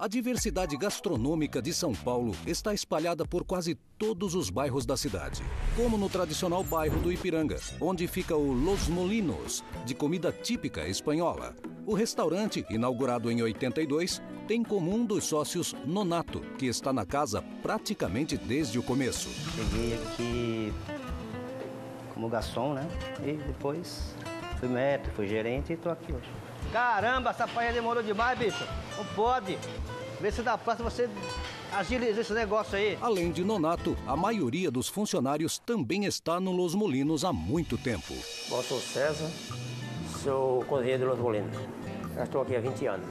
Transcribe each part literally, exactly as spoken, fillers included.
A diversidade gastronômica de São Paulo está espalhada por quase todos os bairros da cidade, como no tradicional bairro do Ipiranga, onde fica o Los Molinos, de comida típica espanhola. O restaurante, inaugurado em oitenta e dois, tem como um dos sócios Nonato, que está na casa praticamente desde o começo. Cheguei aqui como garçom, né? E depois fui mestre, fui gerente e tô aqui hoje. Caramba, essa paella demorou demais, bicho. Não pode. Vê se dá próxima você agiliza esse negócio aí. Além de Nonato, a maioria dos funcionários também está no Los Molinos há muito tempo. Eu sou César, sou cozinheiro de Los Molinos. Já estou aqui há vinte anos.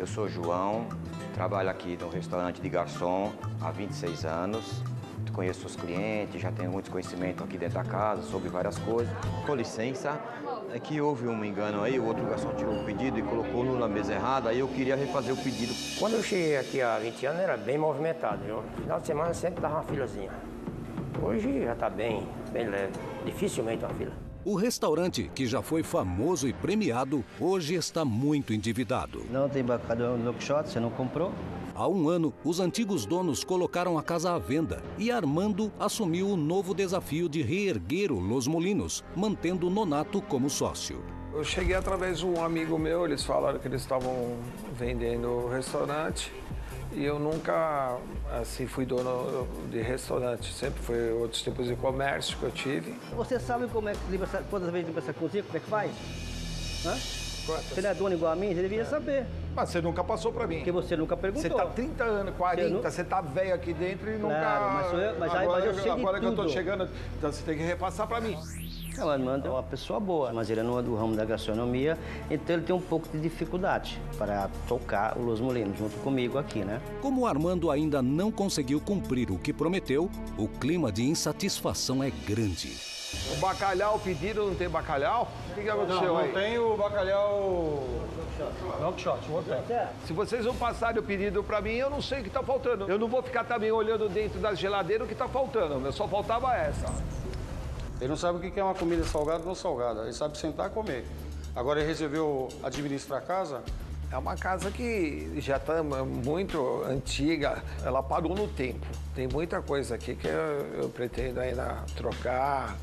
Eu sou João, trabalho aqui no restaurante de garçom há vinte e seis anos. Conheço os clientes, já tenho muito conhecimento aqui dentro da casa sobre várias coisas. Com licença, é que houve um engano aí, o outro garçom tirou o pedido e colocou na mesa errada, aí eu queria refazer o pedido. Quando eu cheguei aqui há vinte anos, era bem movimentado. No final de semana sempre dava uma filazinha. Hoje já está bem, bem leve, dificilmente uma fila. O restaurante, que já foi famoso e premiado, hoje está muito endividado. Não tem bacalhau no shot, você não comprou? Há um ano, os antigos donos colocaram a casa à venda e Armando assumiu o novo desafio de reerguer o Los Molinos, mantendo Nonato como sócio. Eu cheguei através de um amigo meu, eles falaram que eles estavam vendendo o restaurante e eu nunca assim fui dono de restaurante, sempre foi outros tipos de comércio que eu tive. Você sabe como é que limpa essa, quantas vezes limpa essa cozinha, como é que faz? Hã? Você não é dono igual a mim, você devia saber. Mas você nunca passou pra mim. Porque você nunca perguntou. Você tá trinta anos, quarenta, você tá velho aqui dentro e nunca... Claro, mas, eu, mas agora, aí mas eu sei de Agora que eu tô chegando, então você tem que repassar pra mim. O Armando é uma pessoa boa, mas ele não é do ramo da gastronomia, então ele tem um pouco de dificuldade para tocar o Los Molinos junto comigo aqui, né? Como o Armando ainda não conseguiu cumprir o que prometeu, o clima de insatisfação é grande. O bacalhau pedido não tem bacalhau? O que, que aconteceu não, não aí? Não tem o bacalhau... Knock shot, o outro é. Se vocês não passarem o pedido pra mim, eu não sei o que tá faltando. Eu não vou ficar também olhando dentro da geladeira o que tá faltando, só faltava essa. Ele não sabe o que é uma comida salgada ou não salgada. Ele sabe sentar e comer. Agora ele resolveu administrar a casa. É uma casa que já está muito antiga. Ela parou no tempo. Tem muita coisa aqui que eu, eu pretendo ainda trocar,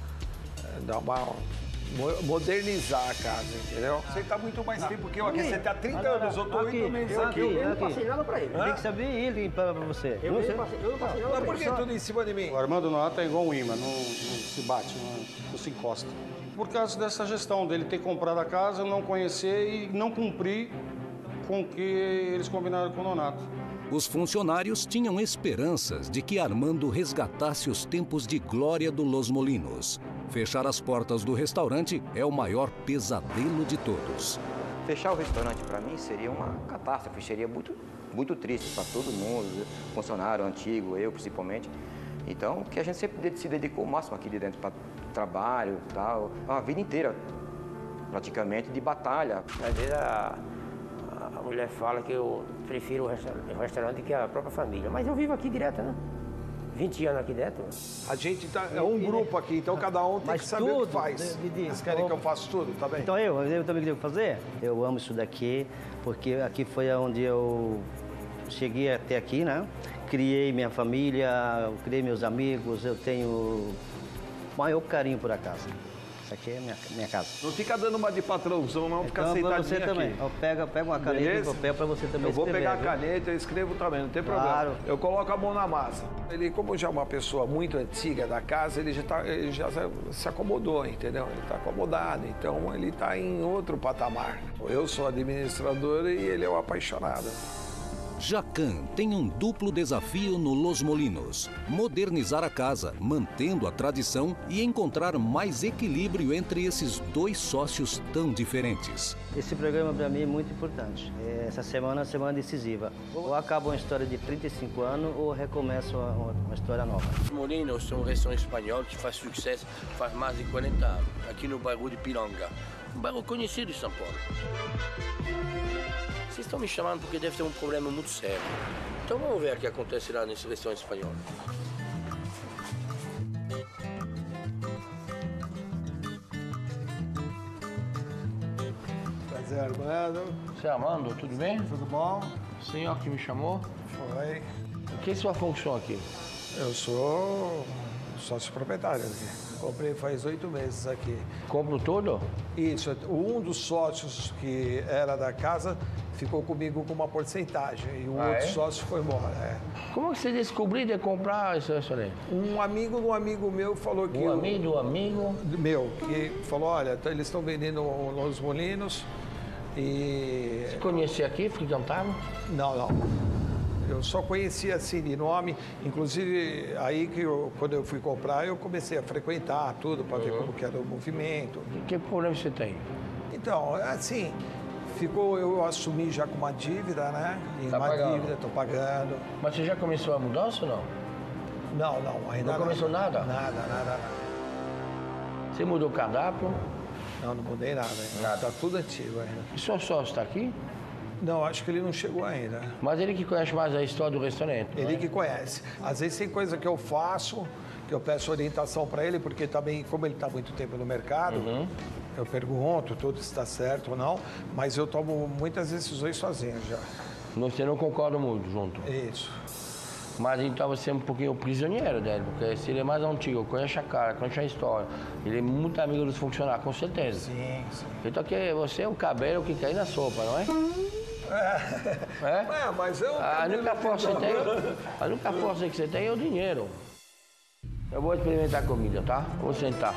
dar uma... modernizar a casa, entendeu? Você tá muito mais ah, tempo que eu aqui, você tá há trinta anos, eu tô oito meses aqui. Eu não passei nada pra ele. Tem que saber ele limpar pra você. Eu não sei. Passei, eu não passei nada. Mas por que tudo em cima de mim? O Armando Nonato é igual um imã, não, não se bate, não, não se encosta. Por causa dessa gestão dele ter comprado a casa, não conhecer e não cumprir com o que eles combinaram com o Nonato. Os funcionários tinham esperanças de que Armando resgatasse os tempos de glória do Los Molinos. Fechar as portas do restaurante é o maior pesadelo de todos. Fechar o restaurante, para mim, seria uma catástrofe, seria muito, muito triste para todo mundo, funcionário antigo, eu principalmente. Então, que a gente sempre se dedicou o máximo aqui de dentro para trabalho, tal, a vida inteira, praticamente, de batalha. Às vezes a, a mulher fala que eu prefiro o restaurante, o restaurante que a própria família, mas eu vivo aqui direto, né? vinte anos aqui dentro. A gente tá, é um grupo aqui, então cada um tem Mas que saber tudo, o que faz. Vocês querem que eu faça tudo, tá bem? Então eu, eu também devo fazer? Eu amo isso daqui, porque aqui foi onde eu cheguei até aqui, né? Criei minha família, criei meus amigos, eu tenho o maior carinho por a casa. Isso aqui é minha, minha casa. Não fica dando uma de patrãozão, não, fica aceitadinho você também. Aqui. Eu pego, pego uma caneta e um papel pra você também escrever. Eu vou escrever, pegar viu? a caneta e escrevo também, não tem claro. problema. Eu coloco a mão na massa. Ele, como já é uma pessoa muito antiga da casa, ele já, tá, ele já se acomodou, entendeu? Ele tá acomodado, então ele tá em outro patamar. Eu sou administrador e ele é o apaixonado. Jacquin tem um duplo desafio no Los Molinos: modernizar a casa, mantendo a tradição e encontrar mais equilíbrio entre esses dois sócios tão diferentes. Esse programa para mim é muito importante. Essa semana é uma semana decisiva. Ou acaba uma história de trinta e cinco anos ou recomeça uma, uma história nova. Os Molinos são um restaurante espanhol que faz sucesso faz mais de quarenta anos, aqui no bairro de Ipiranga, um bairro conhecido de São Paulo. Vocês estão me chamando porque deve ter um problema muito sério. Então vamos ver o que acontece lá na seleção espanhola. Prazer, Armando. Obrigado. Seu Armando, tudo bem? Tudo bom. O senhor que me chamou? Foi. O que é sua função aqui? Eu sou sócio proprietário aqui. Comprei faz oito meses aqui. Compro tudo? Isso. Um dos sócios que era da casa ficou comigo com uma porcentagem e o ah, outro é? sócio foi embora. É. Como você descobriu de comprar isso aí? Um amigo do amigo meu falou que... Um amigo do amigo? Meu, que falou, olha, eles estão vendendo Los Molinos e... Você conhecia aqui, frequentava? Não, não. Eu só conhecia assim de nome, inclusive aí que eu, quando eu fui comprar, eu comecei a frequentar tudo para uhum. ver como que era o movimento. Que problema você tem? Então, assim, ficou, eu assumi já com uma dívida, né? E tá uma pagando. dívida, estou pagando. Mas você já começou a mudança ou não? Não, não, ainda não. Não começou nada? Nada, nada, nada. Você mudou o cardápio? Não, não mudei nada. Nada. Está tudo antigo ainda. E seu sócio está aqui? Não, acho que ele não chegou ainda. Mas ele que conhece mais a história do restaurante, Ele é? que conhece. Às vezes tem coisa que eu faço, que eu peço orientação para ele, porque também, como ele está muito tempo no mercado, uhum. eu pergunto tudo se está certo ou não, mas eu tomo muitas decisões sozinho já. Você não concorda muito junto? Isso. Mas então você é um pouquinho prisioneiro dele, porque ele é mais antigo, conhece a cara, conhece a história. Ele é muito amigo dos funcionários, com certeza. Sim, sim. Então que você é o cabelo que cai na sopa, não é? É. É? É, mas eu... A única força que você tem, a única força que você tem é o dinheiro. Eu vou experimentar a comida, tá? Vou sentar.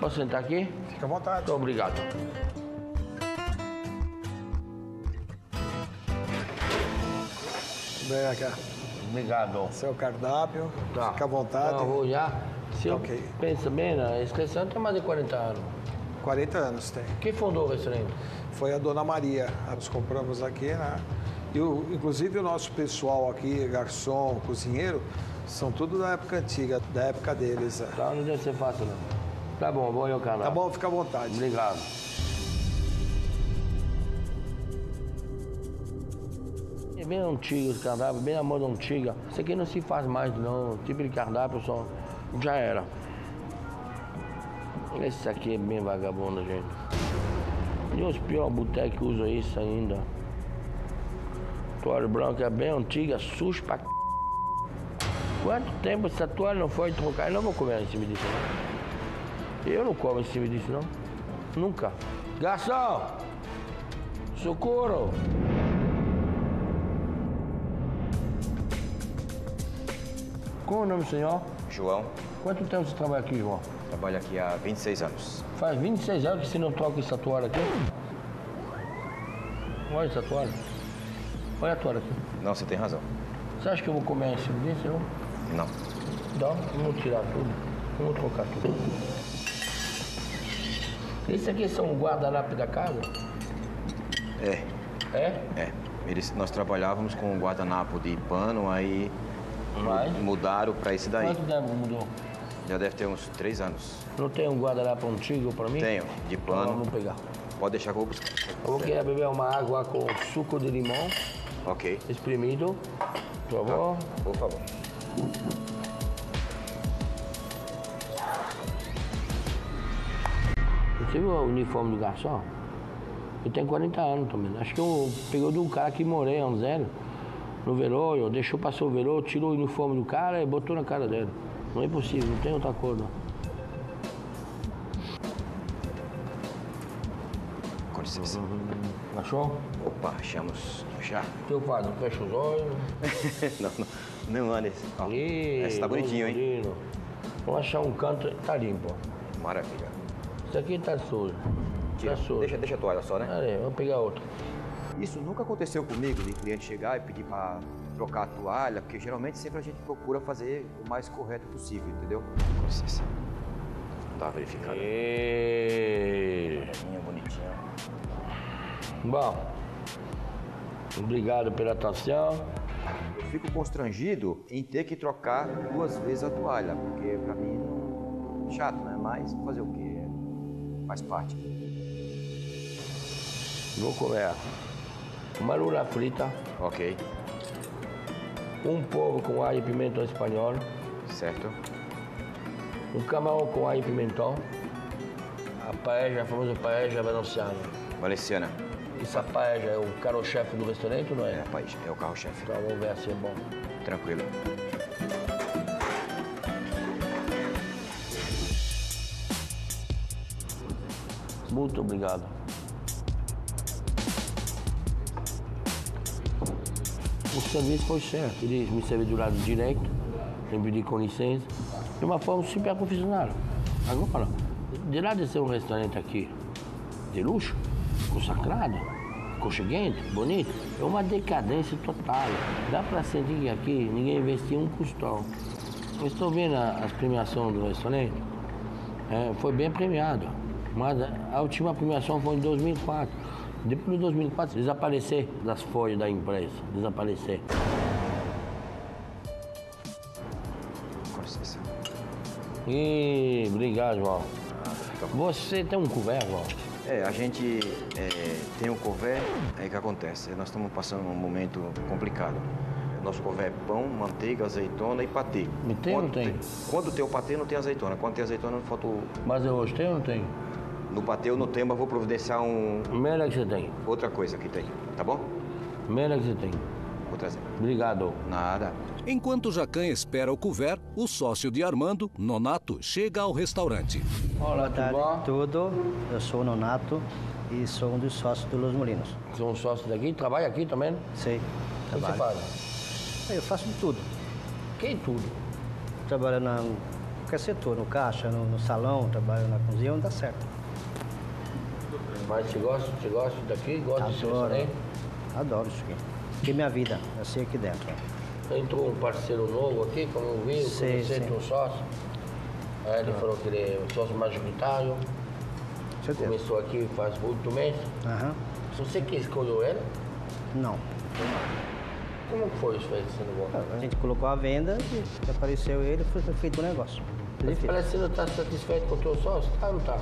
Posso sentar aqui? Fica à vontade. Muito obrigado. Vem cá. Obrigado. Seu cardápio, tá. Fica à vontade. Não, eu vou já. Se okay. eu penso bem, né? Esse restaurante tem mais de quarenta anos. quarenta anos tem. Quem fundou o restaurante? Foi a Dona Maria. Nós compramos aqui, né? E o, inclusive o nosso pessoal aqui, garçom, cozinheiro, são tudo da época antiga, da época deles. Né? Tá, não deve ser fácil, não. Tá bom, vou olhar o canal. Tá bom, fica à vontade. Obrigado. Bem antigo esse cardápio, bem a moda antiga. Isso aqui não se faz mais, não. O tipo de cardápio só já era. Esse aqui é bem vagabundo, gente. E os piores botecos usam isso ainda. Toalha branca é bem antiga, sujo pra c... Quanto tempo essa toalha não foi trocar? Eu não vou comer em cima disso, não. Eu não como em cima disso, não. Nunca. Garçom! Socorro! Qual o nome do senhor? João. Quanto tempo você trabalha aqui, João? Trabalho aqui há vinte e seis anos. Faz vinte e seis anos que você não troca essa toalha aqui? Olha essa toalha. Olha a toalha aqui. Não, você tem razão. Você acha que eu vou comer em cima disso, senhor? Não. Não? Vamos tirar tudo. Vamos trocar tudo. Esses aqui são guardanapos da casa? É. É? É. Eles, nós trabalhávamos com um guardanapo de pano, aí... Mas... Mudaram para esse daí. Quanto tempo mudou? Já deve ter uns três anos. Não tem um guardanapo antigo para mim? Tenho, de pano. Vamos pegar. Pode deixar que eu vou buscar. Eu vou querer beber uma água com suco de limão. Ok. Espremido. Por favor. Ah, por favor. Você viu o uniforme do garçom? Eu tenho quarenta anos também. Acho que eu peguei de um cara que morei, um zero. No velório, deixou passar o velório, tirou o uniforme do cara e botou na cara dele. Não é possível, não tem outra cor, não. Com licença. Uhum. Achou? Opa, achamos. Já. Teu padre, fecha os olhos. Não, não, não olha. Ó, e... Essa tá bonitinho, hein? Vamos achar um canto, tá limpo. Maravilha. Isso aqui tá sujo. Tira. Tá sujo. Deixa, deixa a toalha só, né? Aí, vamos pegar outra. Isso nunca aconteceu comigo, de cliente chegar e pedir para trocar a toalha, porque geralmente sempre a gente procura fazer o mais correto possível, entendeu? Com licença. Tá verificando. E... Bonitinha, bonitinha. Bom, obrigado pela atenção. Eu fico constrangido em ter que trocar duas vezes a toalha, porque para mim é chato, né? Mas fazer o quê? Faz parte. Vou comer uma lula frita. Ok. Um polvo com alho e pimentão espanhol. Certo. Um camarão com alho e pimentão. A paella, a famosa paella valenciana. Valenciana. E Sapaia já é o carro-chefe do restaurante, não é? É, rapaz, é o carro-chefe. Então vamos ver se é bom. Tranquilo. Muito obrigado. O serviço foi certo. Ele me serviu do lado direito, me pediu com licença. De uma forma super profissional. Agora, de lá de ser um restaurante aqui de luxo, consagrado, aconchegante, bonito, é uma decadência total. Dá para sentir que aqui ninguém investiu um custão. Eu estou vendo as premiações do restaurante, é, foi bem premiado. Mas a última premiação foi em dois mil e quatro. Depois de dois mil e quatro, desaparecer das folhas da imprensa. Desaparecer. Com licença. E obrigado, João. Você tem um couvert, João? É, a gente é, tem um couvert, aí que acontece. Nós estamos passando um momento complicado. Nosso couvert é pão, manteiga, azeitona e patê. E tem ou não tem? tem? Quando tem o patê, não tem azeitona. Quando tem azeitona, não falta o... Mas eu hoje tem ou não tem? No patê eu não tenho, mas vou providenciar um... Melhor que você tem. Outra coisa que tem, tá bom? Melhor que você tem. Vou trazer. Obrigado. Nada. Enquanto Jacquin espera o couvert, o sócio de Armando, Nonato, chega ao restaurante. Olá, tudo Tudo. Eu sou o Nonato e sou um dos sócios do Los Molinos. Sou um sócio daqui? Trabalha aqui também? Sim, trabalho. O que você faz? Eu faço de tudo. Que tudo? Trabalho na qualquer setor, no caixa, no, no salão, trabalho na cozinha, não dá certo. Mas você gosta, você gosta daqui? Gosta de restaurante? Adoro isso aqui. Porque minha vida, eu sei aqui dentro. Entrou um parceiro novo aqui, como eu vi, você entrou um sócio. Aí ele ah. falou que ele é um sócio majoritário. Certeza. Começou aqui faz oito meses. Aham. Você que escolheu ele? Não. Como foi isso aí, sendo bom? A gente colocou a venda e apareceu ele e foi feito um negócio. Mas parece que você não está satisfeito com o teu sócio? Ah, não está.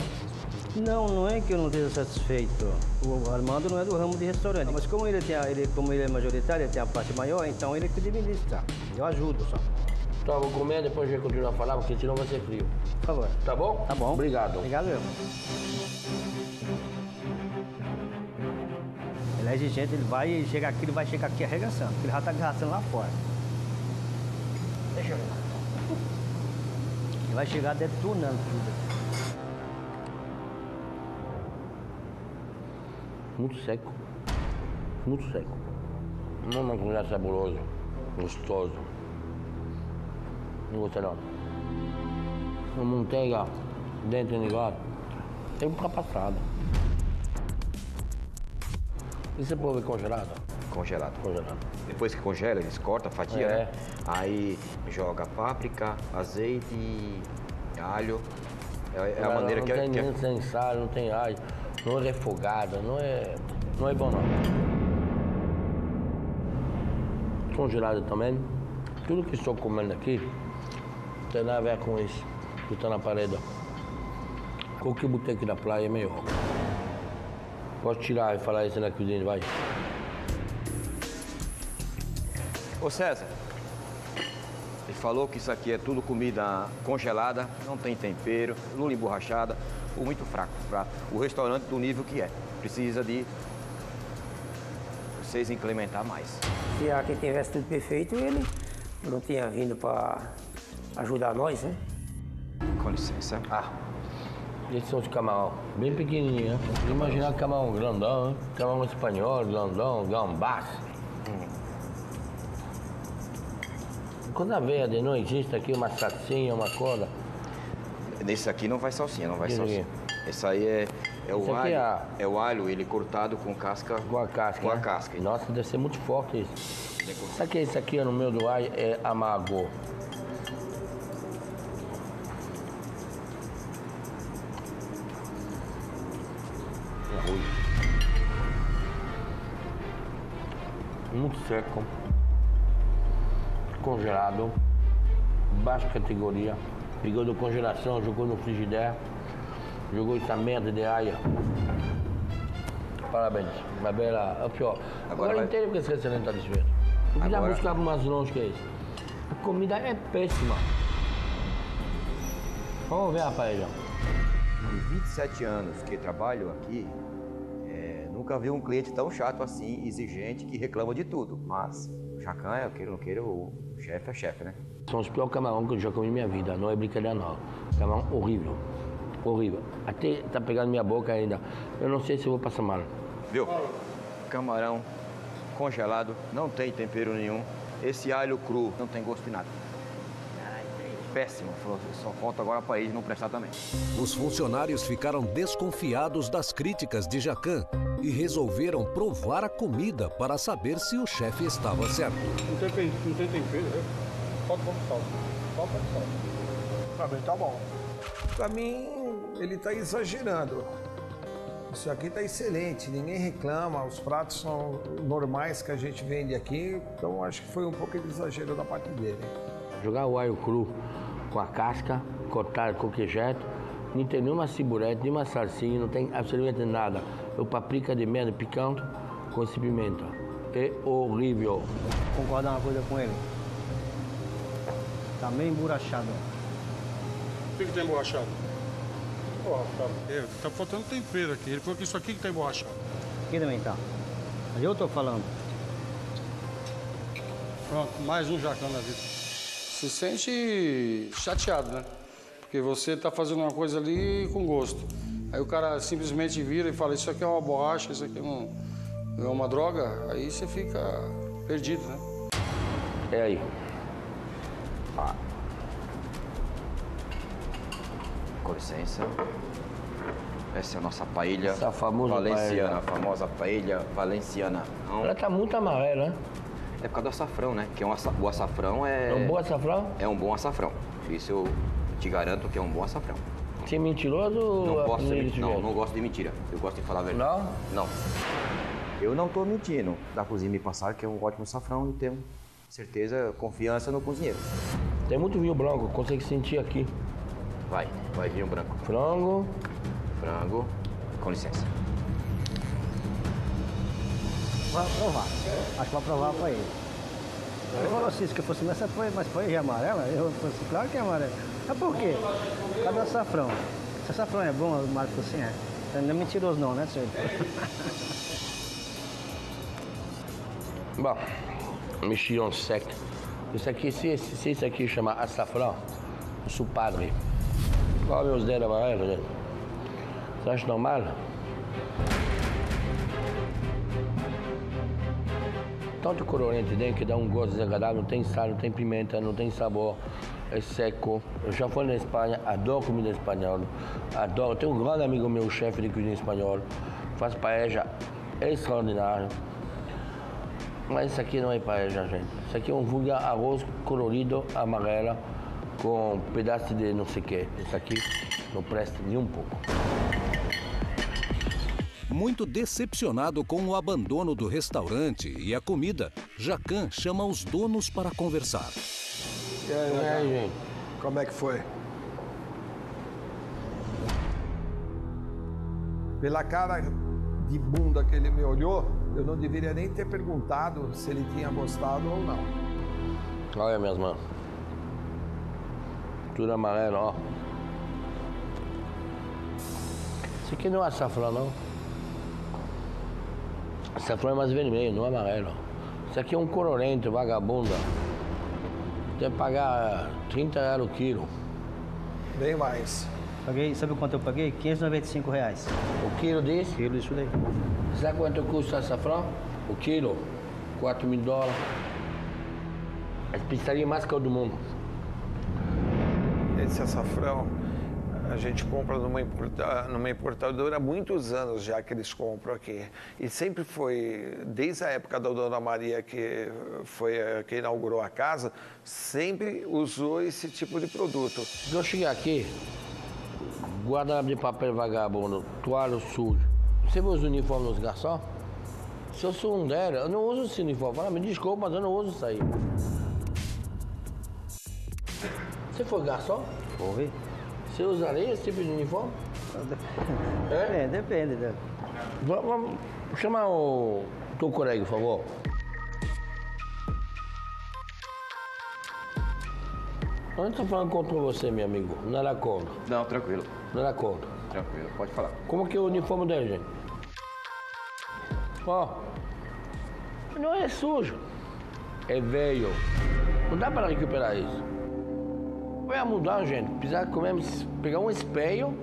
Não, não é que eu não esteja satisfeito. O Armando não é do ramo de restaurante. Mas como ele, tem a, ele, como ele é majoritário, ele tem a parte maior, então ele é que administra. Eu ajudo só. Então, vou comer, depois a gente continua a falar, porque senão vai ser frio. Por favor. Tá bom? Tá bom. Obrigado. Obrigado mesmo. Ele é exigente, ele vai chegar aqui, ele vai chegar aqui arregaçando, porque ele já está arregaçando lá fora. Deixa eu ver. Ele vai chegar detonando tudo. Muito seco, muito seco. Não é uma comida saborosa, gostosa. Não gostei não. A manteiga dentro do negócio é ultrapassada. Isso é polvo congelado? Congelado. Congelado. Depois que congela, eles cortam a fatia, é. né? Aí joga páprica, azeite, alho. É, é a maneira que... Não tem nem sem sal, não tem alho. Não é refogada, não é, não é bom não. Congelado também. Tudo que estou comendo aqui tem nada a ver com isso que está na parede. Qualquer boteco da praia é melhor. Posso tirar e falar isso na cozinha, vai. Ô César, ele falou que isso aqui é tudo comida congelada, não tem tempero, lula emborrachada. Muito fraco para o restaurante do nível que é. Precisa de vocês incrementar mais. Se aqui tivesse tudo perfeito, ele não tinha vindo para ajudar nós, né? Com licença. Ah, esses são os camarão, bem pequenininhos, né? Imaginar camarão grandão, né? Camarão espanhol, grandão, gambás. Hum. Coisa verde, não existe aqui uma salsinha, uma coisa. Nesse aqui não vai salsinha, não vai Isso salsinha. Aqui. Esse aí é, é o alho, é... é o alho, ele cortado com casca. Com a casca, Com né? a casca. Nossa, deve ser muito forte isso. Sabe que esse aqui no meio do alho é amargo? Arroz. Muito seco. Congelado. Baixa categoria. Pegou da congelação, jogou no frigider, jogou essa merda de alho. Parabéns, uma bela... É o pior. Agora, Agora vai... entendo porque esse restaurante tá desfeito. Eu queria Agora... buscar mais longe que isso. A comida é péssima. Vamos ver, rapaz. Em vinte e sete anos que trabalho aqui, é, no nunca vi um cliente tão chato assim, exigente, que reclama de tudo. Mas o Jacquin, eu queira ou não queira, o chefe é chefe, né? São os piores camarões que eu já comi em minha vida, não é brincadeira não. Camarão horrível, horrível. Até tá pegando minha boca ainda. Eu não sei se eu vou passar mal. Viu? Camarão congelado, não tem tempero nenhum. Esse alho cru não tem gosto de nada. Péssimo, só falta agora para eles não prestar também. Os funcionários ficaram desconfiados das críticas de Jacquin e resolveram provar a comida para saber se o chefe estava certo. Não tem, não tem tempero, né? Só com sal. Só com sal. Pra mim tá bom. Pra mim, ele tá exagerando. Isso aqui tá excelente, ninguém reclama, os pratos são normais que a gente vende aqui, então acho que foi um pouco de exagero da parte dele. Jogar o alho cru com a casca, cortar de qualquer jeito, não tem nenhuma ciburete, nenhuma salsinha, não tem absolutamente nada. O paprika de merda picante com esse pimenta. É horrível. Concordo uma coisa com ele. Tá meio emborrachado. O que, que tem emborrachado? É, tá faltando tempero aqui. Ele falou que isso aqui que tá emborrachado. Aqui também tá. Aí eu tô falando. Pronto, mais um Jacquin na vida. Se sente chateado, né? Porque você tá fazendo uma coisa ali com gosto. Aí o cara simplesmente vira e fala, isso aqui é uma borracha, isso aqui é, um, é uma droga. Aí você fica perdido, né? É aí. Ah. Com licença. Essa é a nossa paella. Essa famosa valenciana. Paella. A famosa paella valenciana. Não. Ela tá muito amarela, né? É por causa do açafrão, né? Que é um assa... o açafrão é... É um bom açafrão? É um bom açafrão. Isso eu te garanto que é um bom açafrão. Você é mentiroso não ou... Posso ser... Não, não gosto de mentira. Eu gosto de falar a verdade. Não? Não. Eu não tô mentindo. Da cozinha me passaram que é um ótimo açafrão e tenho certeza, confiança no cozinheiro. Tem muito vinho branco, consegue sentir aqui. Vai, vai vinho branco. Frango. Frango. Com licença. Pra provar. Acho que vai provar pra ele. Ele falou assim, que eu fosse nessa foi, mas foi amarela? Eu falei assim, claro que é amarela. Mas por quê? Por causa do açafrão. Se açafrão é bom, o Marcos assim é. Não é mentiroso não, né, senhor? Bom, mexilhão seco. Isso aqui, se, se, se isso aqui chama açafrão, eu sou padre. Olha os dedos amarelos, né? Você acha normal? Tanto corante dentro que dá um gosto desagradável, não tem sal, não tem pimenta, não tem sabor, é seco. Eu já fui na Espanha, adoro comida espanhola, adoro. Tenho um grande amigo meu, chefe de cozinha espanhola, faz paella extraordinária. Mas isso aqui não é paella, gente. Isso aqui é um vulgar arroz colorido, amarelo, com um pedaço de não sei o que. Isso aqui não presta nem um pouco. Muito decepcionado com o abandono do restaurante e a comida, Jacquin chama os donos para conversar. E aí, e aí, gente? Como é que foi? Pela cara de bunda que ele me olhou, eu não deveria nem ter perguntado se ele tinha gostado ou não. Olha, minhas mãos. Tudo amarelo, ó. Isso aqui não é açafrão, não. Açafrão é mais vermelho, não é amarelo. Isso aqui é um colorante, vagabunda. Tem que pagar trinta reais o quilo. Bem mais. Paguei, sabe quanto eu paguei? quinhentos e noventa e cinco reais. O quilo disso? Quilo disso daí. Sabe quanto custa açafrão? O quilo? quatro mil dólares. As pizzarias mais caras do mundo. Esse açafrão, a gente compra numa, importa, numa importadora há muitos anos já que eles compram aqui. E sempre foi, desde a época da Dona Maria, que foi que inaugurou a casa, sempre usou esse tipo de produto. Eu cheguei aqui, guardanapo de papel vagabundo, toalha suja. Você vê os uniformes dos garçons? Se eu sou um dela, eu não uso esse uniforme. Fala, me desculpa, mas eu não uso isso aí. Você foi garçom? Foi. Você usaria esse tipo de uniforme? É, é depende. Né? Vamos chamar o teu colega, por favor. Eu não estou falando contra você, meu amigo. Não era contra. Não, tranquilo. Não era contra. Tranquilo, pode falar. Como que é o uniforme dele, gente? Ó, não é sujo, é velho. Não dá para recuperar isso. Vai mudar, gente. Precisar comer, pegar um espelho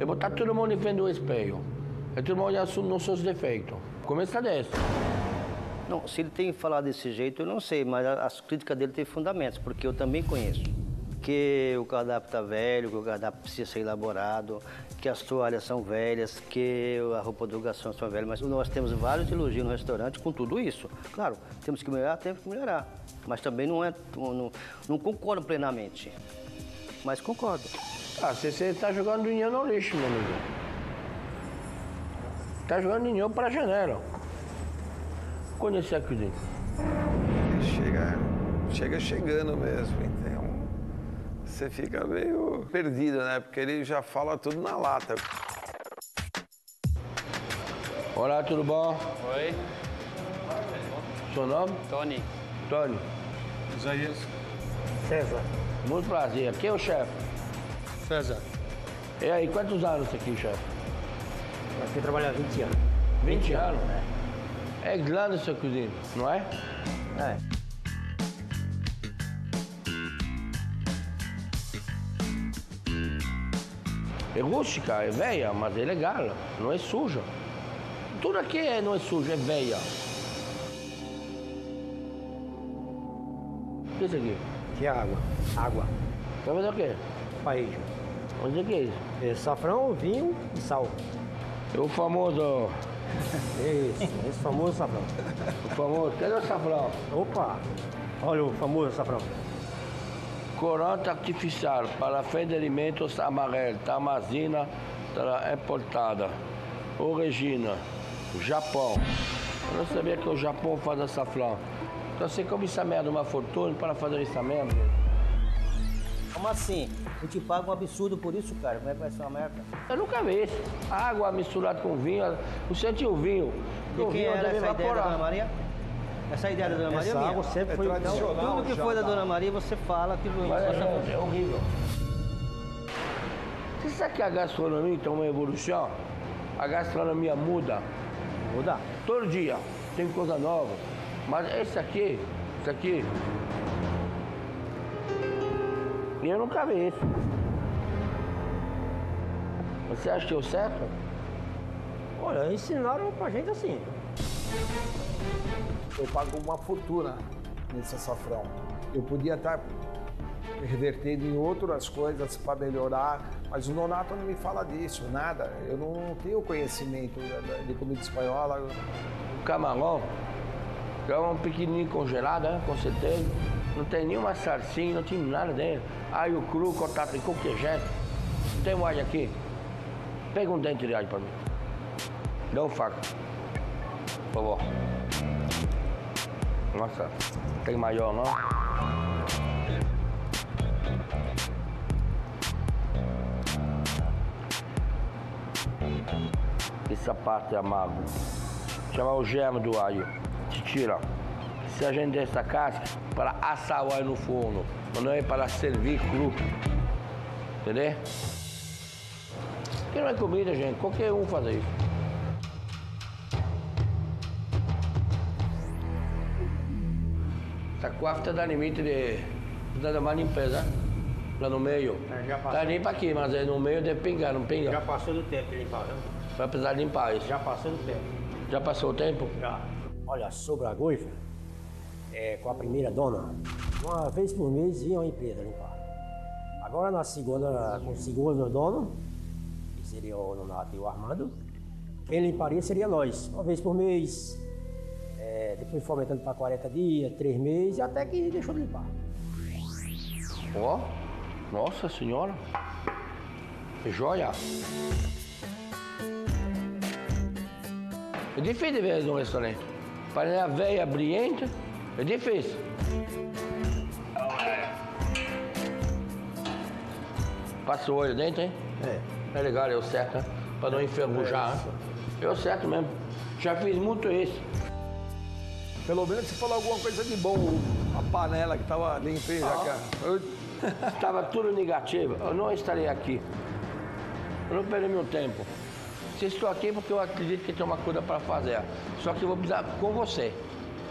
e botar todo mundo em frente do espelho. É todo mundo assume os seus defeitos. Começa desse. Não, se ele tem falado desse jeito, eu não sei, mas as críticas dele têm fundamentos, porque eu também conheço. Que o cardápio tá velho, que o cardápio precisa ser elaborado, que as toalhas são velhas, que a roupa do garçom são velha, mas nós temos vários elogios no restaurante com tudo isso. Claro, temos que melhorar, temos que melhorar, mas também não é, não, não concordo plenamente, mas concordo. Ah, se você tá jogando dinheiro no lixo, meu amigo. Tá jogando dinheiro para janeiro. Quando você acredita? Chega, chega chegando mesmo, então. Você fica meio perdido, né? Porque ele já fala tudo na lata. Olá, tudo bom? Oi. Seu nome? Tony. Tony. Isaías. César. Muito prazer. Quem é o chefe? César. E aí, quantos anos você aqui, chefe? Aqui trabalha há vinte anos. vinte anos? Né? É grande seu cozinho, não é? É. É rústica, é velha, mas é legal, não é suja. Tudo aqui é, não é sujo, é velha. O que é isso aqui? Que é água. Água. Vai fazer o quê? Paejo. Onde é que é isso? É safrão, vinho e sal. É o famoso... É isso, esse famoso safrão. O famoso... Cadê o safrão? Opa! Olha o famoso safrão. Corante artificial para fé de alimentos amarelo, Tamazina importada, Origina, Japão. Eu não sabia que o Japão faz essa flor. Então você come essa merda uma fortuna para fazer essa merda? Como assim? Eu te pago um absurdo por isso, cara. Como é que vai ser uma merda? Eu nunca vi isso. Água misturada com vinho. Você tinha o vinho. E o quem vinho era essa ideia da Dona Maria? Essa ideia da Dona Maria essa é minha. Sempre é foi tradicional. Tudo que foi da Dona Maria, você fala que não é, é horrível. Você sabe que a gastronomia então é uma evolução? A gastronomia muda. Muda? Todo dia. Tem coisa nova. Mas esse aqui, esse aqui... Eu nunca vi isso. Você acha que é o certo? Olha, ensinaram pra gente assim. Eu pago uma fortuna nesse açafrão. Eu podia estar revertendo em outras coisas para melhorar, mas o Nonato não me fala disso, nada. Eu não tenho conhecimento de comida espanhola. O camarão, que é um pequenininho congelado, né? Com certeza. Não tem nenhuma sarcinha, não tem nada dentro. Alho cru, cortado de qualquer jeito. Não tem um alho aqui. Pega um dente de alho para mim. Dá um faca. Por favor. Nossa, tem maior, não? Essa parte é amargo. Chama o germe do alho. Se tira. Se a gente der essa casca, para assar o alho no forno. Não é para servir cru. Entendeu? Porque não é comida, gente. Qualquer um faz isso. Essa quarta dá limite de... dá mais limpeza, né? Lá no meio. É, já passou. Tá limpa aqui, mas é no meio deve pingar, não pinga? Já passou do tempo de limpar, né? Vai precisar limpar isso. Já passou do tempo. Já passou o tempo? Já. Olha, sobre a goiva, é, com a primeira dona, uma vez por mês vinha uma empresa limpar. Agora na segunda, com o segundo dono, que seria o Nonato e o Armando, quem limparia seria nós, uma vez por mês. É, depois foi aumentando para quarenta dias, três meses, até que deixou de limpar. Ó, oh, nossa senhora, que joia! É difícil de ver no restaurante. Para a velha brilhante, é difícil. Passa o olho dentro, hein? É. É legal, é o certo, né? Para não enferrujar, né? É o certo mesmo. Já fiz muito isso. Pelo menos você falou alguma coisa de bom. A panela que estava limpa, Jacquin. Eu... Estava tudo negativo. Eu não estaria aqui. Eu não perdi meu tempo. Se estou aqui porque eu acredito que tem uma coisa para fazer. Só que eu vou precisar com você.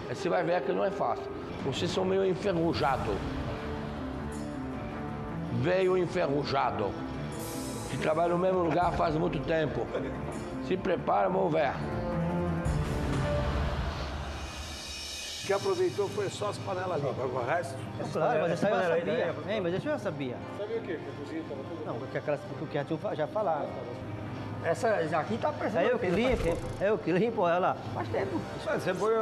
Você vai ver que não é fácil. Vocês são meio enferrujado. Veio enferrujado. Que trabalha no mesmo lugar faz muito tempo. Se prepara, vamos ver. O que aproveitou foi só as panelas limpas, o resto... É claro, mas isso eu já sabia. É, mas isso eu já sabia. Sabia o quê? Que a cozinha estava tudo... Não, porque aquelas, o que eu já falava. Essa Jacquin tá precisando... É eu que limpo, é eu que limpo, olha lá. Faz tempo. Mas você foi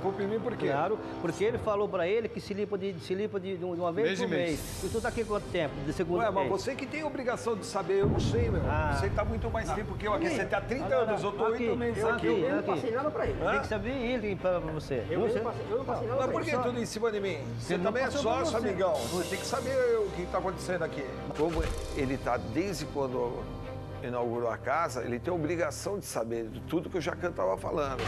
culpa em mim por quê? Claro, porque ele falou pra ele que se limpa de, se limpa de, de uma vez por mês. E tu tá aqui quanto tempo? De segunda vez? Ué, mas você que tem a obrigação de saber, eu não sei, meu. Ah. Você tá muito mais tempo que eu aqui. Você tá há trinta anos, eu tô oito meses aqui. Eu não passei nada pra ele. Tem que saber ele limpar pra você. Eu não passei nada pra ele. Mas por que tudo em cima de mim? Você também é sócio, amigão. Você tem que saber o que tá acontecendo aqui. Como ele tá desde quando... inaugurou a casa, ele tem a obrigação de saber de tudo que o Jacquin estava falando.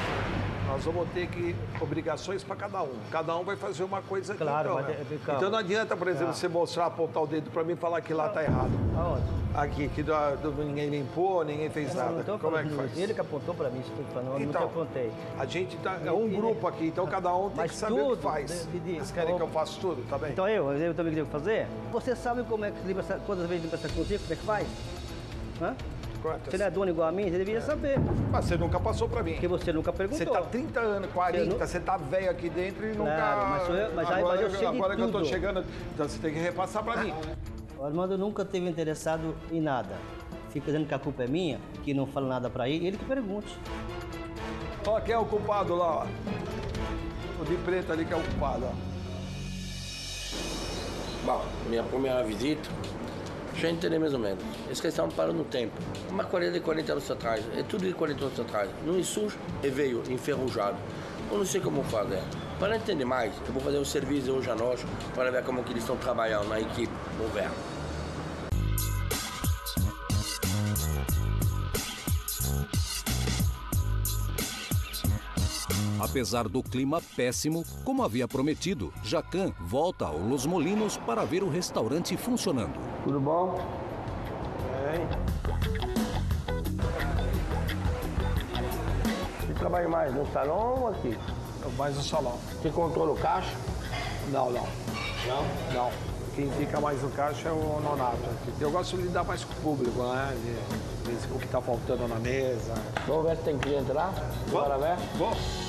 Nós vamos ter que obrigações para cada um. Cada um vai fazer uma coisa. Claro, aqui, então, né? é, então não adianta, por exemplo, é. você mostrar, apontar o dedo para mim e falar que lá está errado. Aonde? Aqui, que ninguém limpou, ninguém fez nada. Então, como é que faz? Ele que apontou para mim, se tu falando, eu então, nunca apontei. A gente tá é um grupo aqui, então cada um tem Mas que saber tudo, o que faz. Vocês querem que eu faça tudo, tá bem? Então eu, eu também tenho que fazer. Você sabe como é que limpa essa, quantas vezes limpa essa cozinha, como é que faz? Hã? Você não é dono igual a mim, você devia é. saber. Mas você nunca passou pra mim. Porque você nunca perguntou. Você tá trinta anos, quarenta, você não... tá velho aqui dentro e nunca... Claro, mas, eu, mas, agora, mas eu sei de Agora tudo. que eu tô chegando, então você tem que repassar pra mim. O Armando nunca esteve interessado em nada. Fica dizendo que a culpa é minha, que não fala nada pra ele, ele que pergunte. Ó, quem é o culpado lá, ó. O de preto ali que é o culpado, ó. Bom, minha primeira visita... Já entendi mais ou menos. Eles estavam parando no tempo. Uma quarenta e quarenta anos atrás. É tudo de quarenta anos atrás. Não é sujo e veio enferrujado. Eu não sei como fazer. Para entender mais, eu vou fazer um serviço hoje à noite para ver como que eles estão trabalhando na equipe no verão. Apesar do clima péssimo, como havia prometido, Jacquin volta ao Los Molinos para ver o restaurante funcionando. Tudo bom? É. Você trabalha mais no salão ou aqui? Mais no salão. Você controla o caixa? Não, não. Não? Não. Quem fica mais no caixa é o Nonato. Eu gosto de lidar mais com o público, né? De, de, o que está faltando na mesa. Vamos ver se tem cliente lá? Bora ver? Vamos.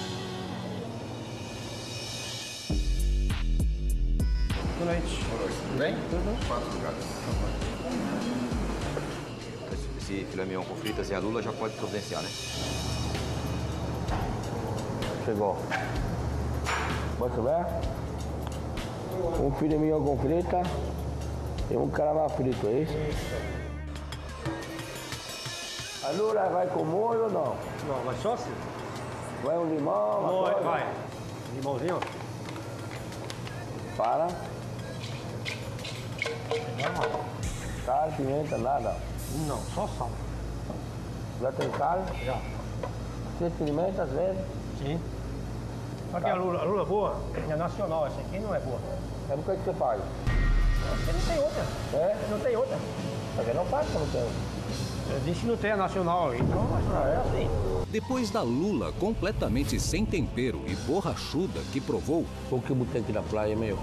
Boa noite. Tudo bem? Tudo. Quatro lugares. Esse filé mignon com fritas e a lula já pode providenciar, né? Chegou. Pode ver? Um filé mignon com frita e um calamar frito, é isso? A lula vai com molho ou não? Não, vai só assim. Vai um limão, uma coisa? Vai. Limãozinho? Para. Sal, pimenta, nada? Não, só sal. Já tem sal? Já. Você experimenta às vezes? Sim. Só que a lula, a lula é boa, é nacional, essa aqui não é boa. É porque que você faz? Porque não tem outra. É? Não tem outra. Porque não faz como tem outra. Eu disse que não tem a nacional, então ah, é assim. Depois da lula completamente sem tempero e borrachuda que provou... O que eu botei aqui na praia é meio...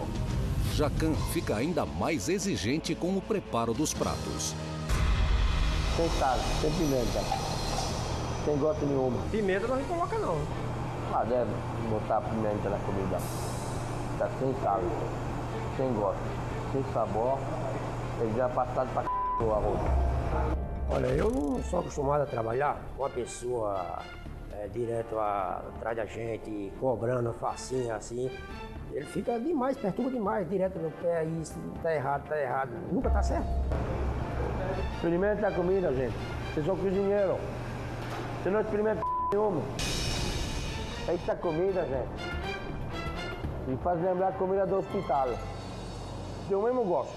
Jacquin fica ainda mais exigente com o preparo dos pratos. Sem sal, sem pimenta. Sem gota nenhuma. Pimenta não coloca, não. Ah, deve botar pimenta na comida. Tá sem sal, sem gota, sem sabor. Ele já é passado pra c... o arroz. Olha, eu não sou acostumado a trabalhar com uma pessoa é, direto a, atrás da gente, cobrando facinha assim. Ele fica demais, perturba demais, direto no pé, isso, tá errado, tá errado. Nunca tá certo. Experimenta a comida, gente. Vocês são cozinheiros. Vocês não experimentam nenhuma. É isso a comida, gente. Me faz lembrar a comida do hospital. Eu mesmo gosto.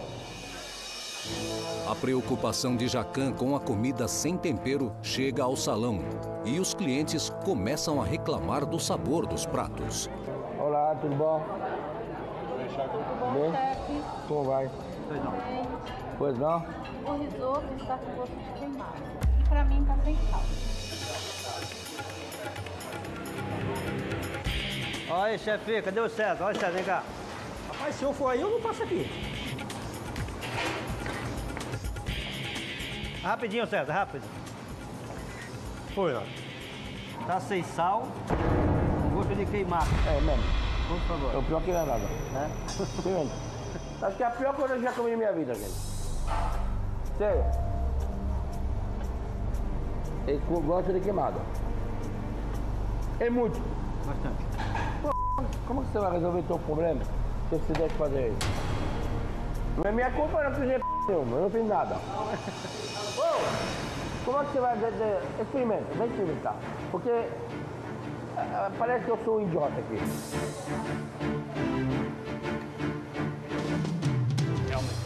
A preocupação de Jacquin com a comida sem tempero chega ao salão e os clientes começam a reclamar do sabor dos pratos. Olá, tudo bom? Tudo bom, bem? Chefe? Como vai? Pois não. Pois não? O risoto está com gosto de queimado. E para mim está sem sal. Olha aí, chefe, cadê o César? Olha o César, vem cá. Rapaz, se eu for aí, eu não passo aqui. Rapidinho, César, rápido. Foi, ó. Tá sem sal, gosto de queimar. É mesmo. Por favor. É o pior que não é nada. Né? Acho que é a pior coisa que eu já comi na minha vida, gente. Sério. Ele gosta de queimada. É muito. Bastante. Pô, como que você vai resolver o seu problema se você der de fazer isso? Não é minha culpa, não fiz nem p*** nenhuma, eu não fiz nada. Como é que você vai dizer? Experimenta, vai experimentar. Porque parece que eu sou um idiota aqui. Realmente.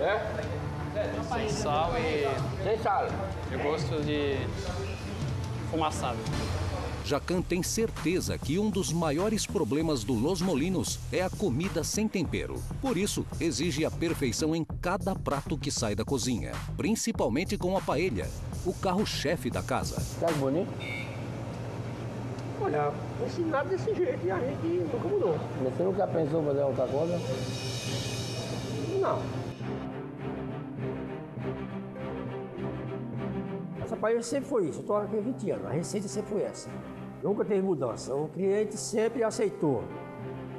É? Sem sal e... Sem sal. Eu gosto de fumaçado. Jacquin tem certeza que um dos maiores problemas do Los Molinos é a comida sem tempero. Por isso, exige a perfeição em cada prato que sai da cozinha, principalmente com a paella, o carro-chefe da casa. Tá bonito? Olha, ensinado desse jeito e a gente nunca mudou. Você nunca pensou em fazer outra coisa? Não. Essa paella sempre foi isso, eu estou aqui há vinte anos, a receita sempre foi essa. Nunca teve mudança, o cliente sempre aceitou.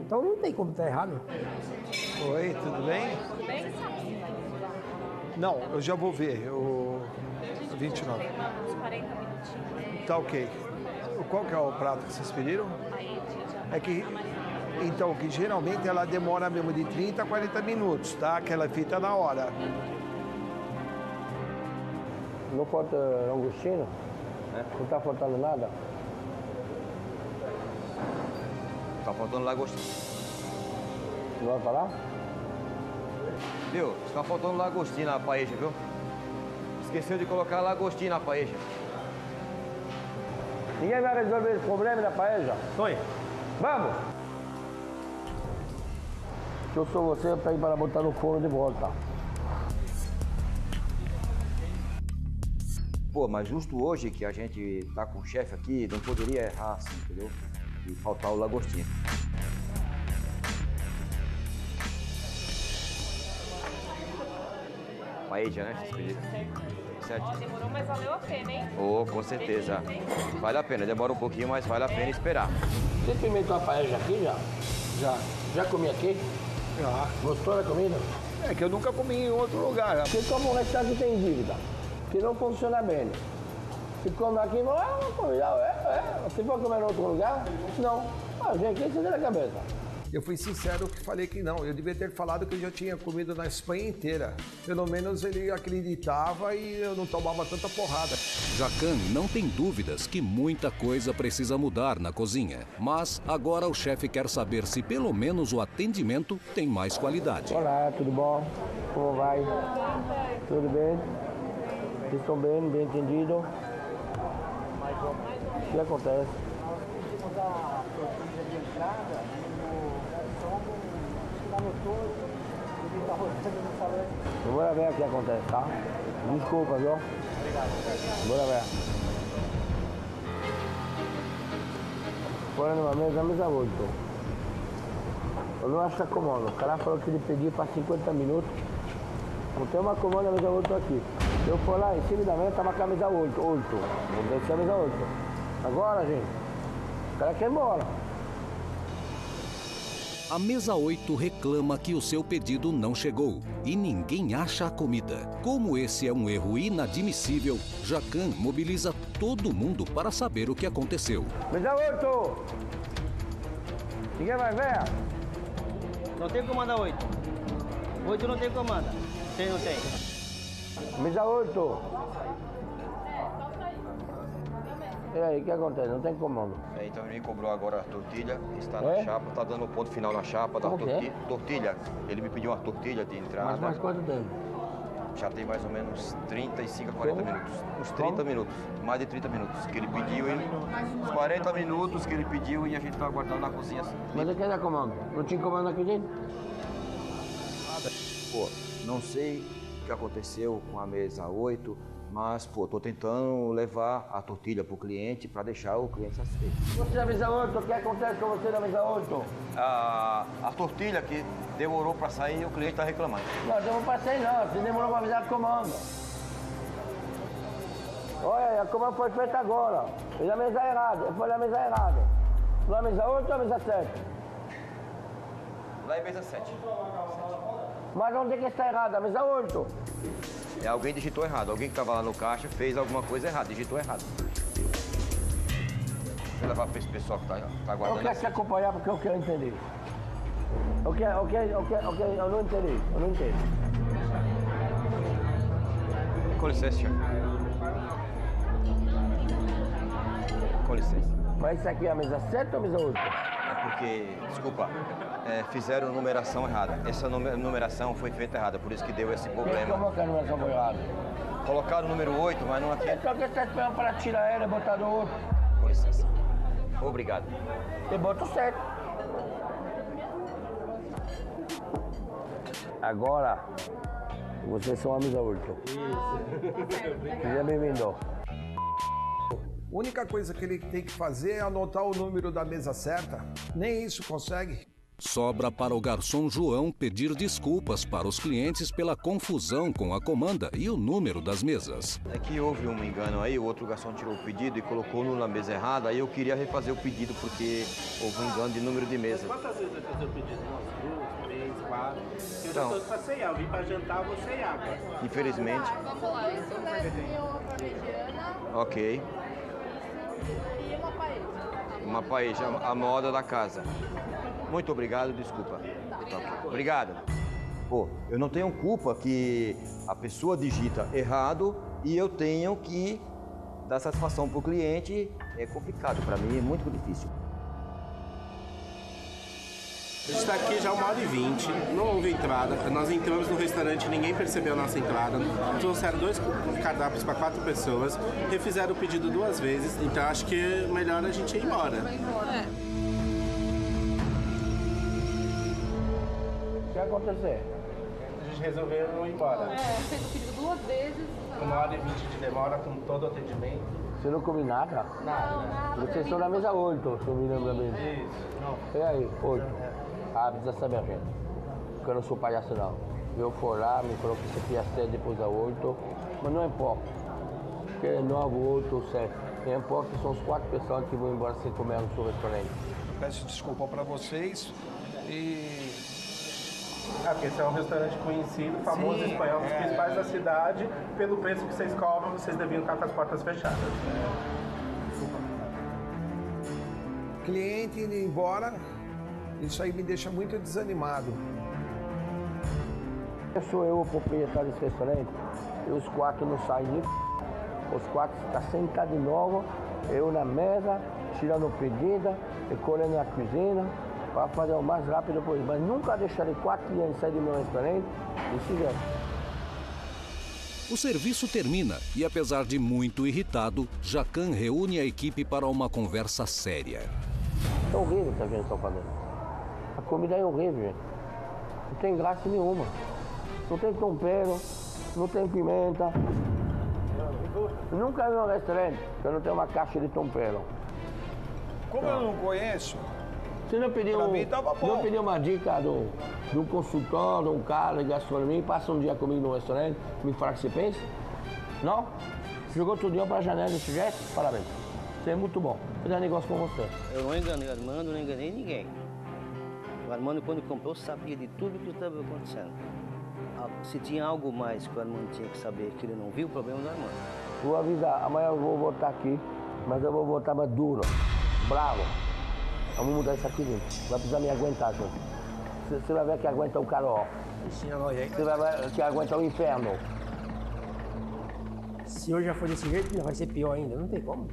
Então não tem como estar errado. Oi, tudo bem? Tudo bem? Não, eu já vou ver, eu... vinte e nove. Tá ok. Qual que é o prato que vocês pediram? É que... Então, que geralmente ela demora mesmo de trinta a quarenta minutos, tá? Que ela é feita na hora. Não falta langostino? É. Não tá faltando nada? Tá faltando langostino. Não vai falar? Viu? Tá faltando langostino na paella, viu? Esqueceu de colocar langostino na paella. Ninguém vai resolver o problema da paella? Oi. Vamos! Se eu sou você, eu pego para botar no forno de volta. Pô, mas justo hoje que a gente tá com o chefe aqui, não poderia errar assim, entendeu? E faltar o langostino. Paella, né? Certo. Ó, demorou, mas valeu a pena, hein? Oh, com certeza. Vale a pena, demora um pouquinho, mas vale a pena esperar. Você experimentou a paella aqui já? Já. Já comi aqui? Já. Gostou da comida? É que eu nunca comi em outro lugar. Porque como o restaurante tem dívida. Que não funciona bem. Se come aqui, não é uma comida, é, é. Se for comer em outro lugar, não. Ah, gente, isso deu na cabeça. Eu fui sincero que falei que não. Eu devia ter falado que eu já tinha comido na Espanha inteira. Pelo menos ele acreditava e eu não tomava tanta porrada. Jacquin não tem dúvidas que muita coisa precisa mudar na cozinha. Mas agora o chefe quer saber se pelo menos o atendimento tem mais qualidade. Olá, tudo bom? Como vai? Tudo bem? Vocês estão bem, bem entendido? O que acontece? Nós pedimos a proteína de entrada no som do que está rodando no salão. Bora ver o que acontece, tá? Desculpa, viu? Obrigado. Bora ver. Bora numa mesa, mesa oito. Eu não acho que acomodo. O cara falou que ele pediu para cinquenta minutos. Não tem uma comanda, mesa oito aqui. Eu fui lá em cima da mesa, tava a camisa oito. Vou descer a camisa oito. Agora, gente, o cara quer ir embora. A mesa oito reclama que o seu pedido não chegou e ninguém acha a comida. Como esse é um erro inadmissível, Jacquin mobiliza todo mundo para saber o que aconteceu. Mesa oito! Ninguém vai ver? Não tem comanda oito. oito não tem comanda. Tem, não tem. Mesa oito. E aí, o que acontece? Não tem comando. É, então ele me cobrou agora a tortilha, está na é? chapa, está dando o ponto final na chapa da tortilha. É? Tortilha. Ele me pediu uma tortilha de entrada. Mas mais quanto tempo? Já tem mais ou menos trinta e cinco a quarenta Como? Minutos. Uns trinta Como? minutos, mais de trinta minutos que ele pediu, ele... uns quarenta minutos que ele pediu e a gente está aguardando na cozinha. Assim. Mas ele quer dar comando? Não tinha comando aqui dentro? Nada. Pô, não sei... O que aconteceu com a mesa oito, Mas, pô, tô tentando levar a tortilha pro cliente para deixar o cliente satisfeito. Você na mesa ontem, o que acontece com você na mesa ontem? A, a tortilha que demorou para sair e o cliente tá reclamando. Não, eu não passei não. Se demorou para avisar pro comando. Olha, a comando foi feita agora. Foi na mesa errada. Foi na mesa errada. Foi na mesa oito ou na mesa sete? Lá é mesa sete. Mas onde é que está errada? A mesa oito. É, alguém digitou errado. Alguém que estava lá no caixa fez alguma coisa errada, digitou errado. Vou levar para esse pessoal que está tá aguardando. Eu quero se acompanhar porque eu quero entender. Eu, quero, eu, quero, eu, quero, eu, quero, eu não entendi. Eu não entendo. Com licença, senhor. Com licença. Mas isso aqui é a mesa sete ou a mesa oito? É porque, desculpa. É, fizeram numeração errada. Essa numeração foi feita errada, por isso que deu esse problema. Colocaram a numeração errada. Colocaram o número oito, mas não aqui. Então o que você está esperando para tirar ela e botar no outro? Com licença. Obrigado. E bota o sete. Agora, vocês são amigos da oito. Isso. Seja bem-vindo. A única coisa que ele tem que fazer é anotar o número da mesa certa. Nem isso consegue. Sobra para o garçom João pedir desculpas para os clientes pela confusão com a comanda e o número das mesas. É que houve um engano aí, o outro garçom tirou o pedido e colocou na mesa errada, aí eu queria refazer o pedido porque houve um engano de número de mesa. Mas quantas vezes vai fazer o pedido? Duas, três, quatro? Eu já estou para ceiar, eu vim para jantar, eu vou ceiar. Infelizmente. Vamos lá, isso é ok. E uma paella. Uma paella, a moda da casa. Muito obrigado, desculpa. Tá. Obrigado. Pô, eu não tenho culpa que a pessoa digita errado e eu tenho que dar satisfação pro cliente. É complicado para mim, é muito difícil. A gente está aqui já uma hora e vinte, não houve entrada. Nós entramos no restaurante, ninguém percebeu a nossa entrada. Trouxeram dois cardápios para quatro pessoas, refizeram o pedido duas vezes, então acho que é melhor a gente ir embora. É. O que vai acontecer? A gente resolveu não ir embora. É, fez o pedido duas vezes. Uma hora e vinte de demora com todo o atendimento. Você não come nada? Nada. nada. Vocês estão na mesa oito, se eu me lembro bem. Isso. Não. E aí, oito. Ah, precisa saber a gente. Porque eu não sou palhaço, não. Eu for lá, me falou que isso aqui é sete, depois a oito. Mas não importa. Porque é nove, oito ou sete. Não importa que são os quatro pessoas que vão embora sem comer no seu restaurante. Peço desculpa para vocês e... Ah, porque esse é um restaurante conhecido, famoso Sim, espanhol, dos é, principais é. da cidade. Pelo preço que vocês cobram, vocês deviam estar com as portas fechadas. É. Cliente indo embora, isso aí me deixa muito desanimado. Eu sou eu o proprietário desse restaurante, e os quatro não saem de p... Os quatro estão sentados de novo, eu na mesa, tirando pedida, recolhendo a cozinha, para fazer o mais rápido possível, mas nunca deixarei quatro clientes sair do meu restaurante e siga. O serviço termina e, apesar de muito irritado, Jacquin reúne a equipe para uma conversa séria. É horrível o que a gente está fazendo. A comida é horrível, gente. Não tem graça nenhuma. Não tem tempero, não tem pimenta. Eu nunca vi um restaurante que eu não tenho uma caixa de tempero. Como eu não conheço... Você não pediu, mim, não pediu uma dica do, do consultor, de um cara de gastronomia, passa um dia comigo no restaurante, me fala o que você pensa? Não? Jogou tudo para a janela desse jeito? Parabéns. Você é muito bom. Vou dar negócio com você. Eu não enganei o Armando, não enganei ninguém. O Armando, quando comprou, sabia de tudo que estava acontecendo. Se tinha algo mais que o Armando tinha que saber, que ele não viu, o problema do Armando. Vou avisar, amanhã eu vou voltar aqui, mas eu vou voltar mais duro, bravo. Vamos mudar isso aqui, gente. Vai precisar me aguentar, gente. Você vai ver que aguenta o carol. Você vai ver que aguenta o inferno. Se hoje já for desse jeito, vai ser pior ainda. Não tem como.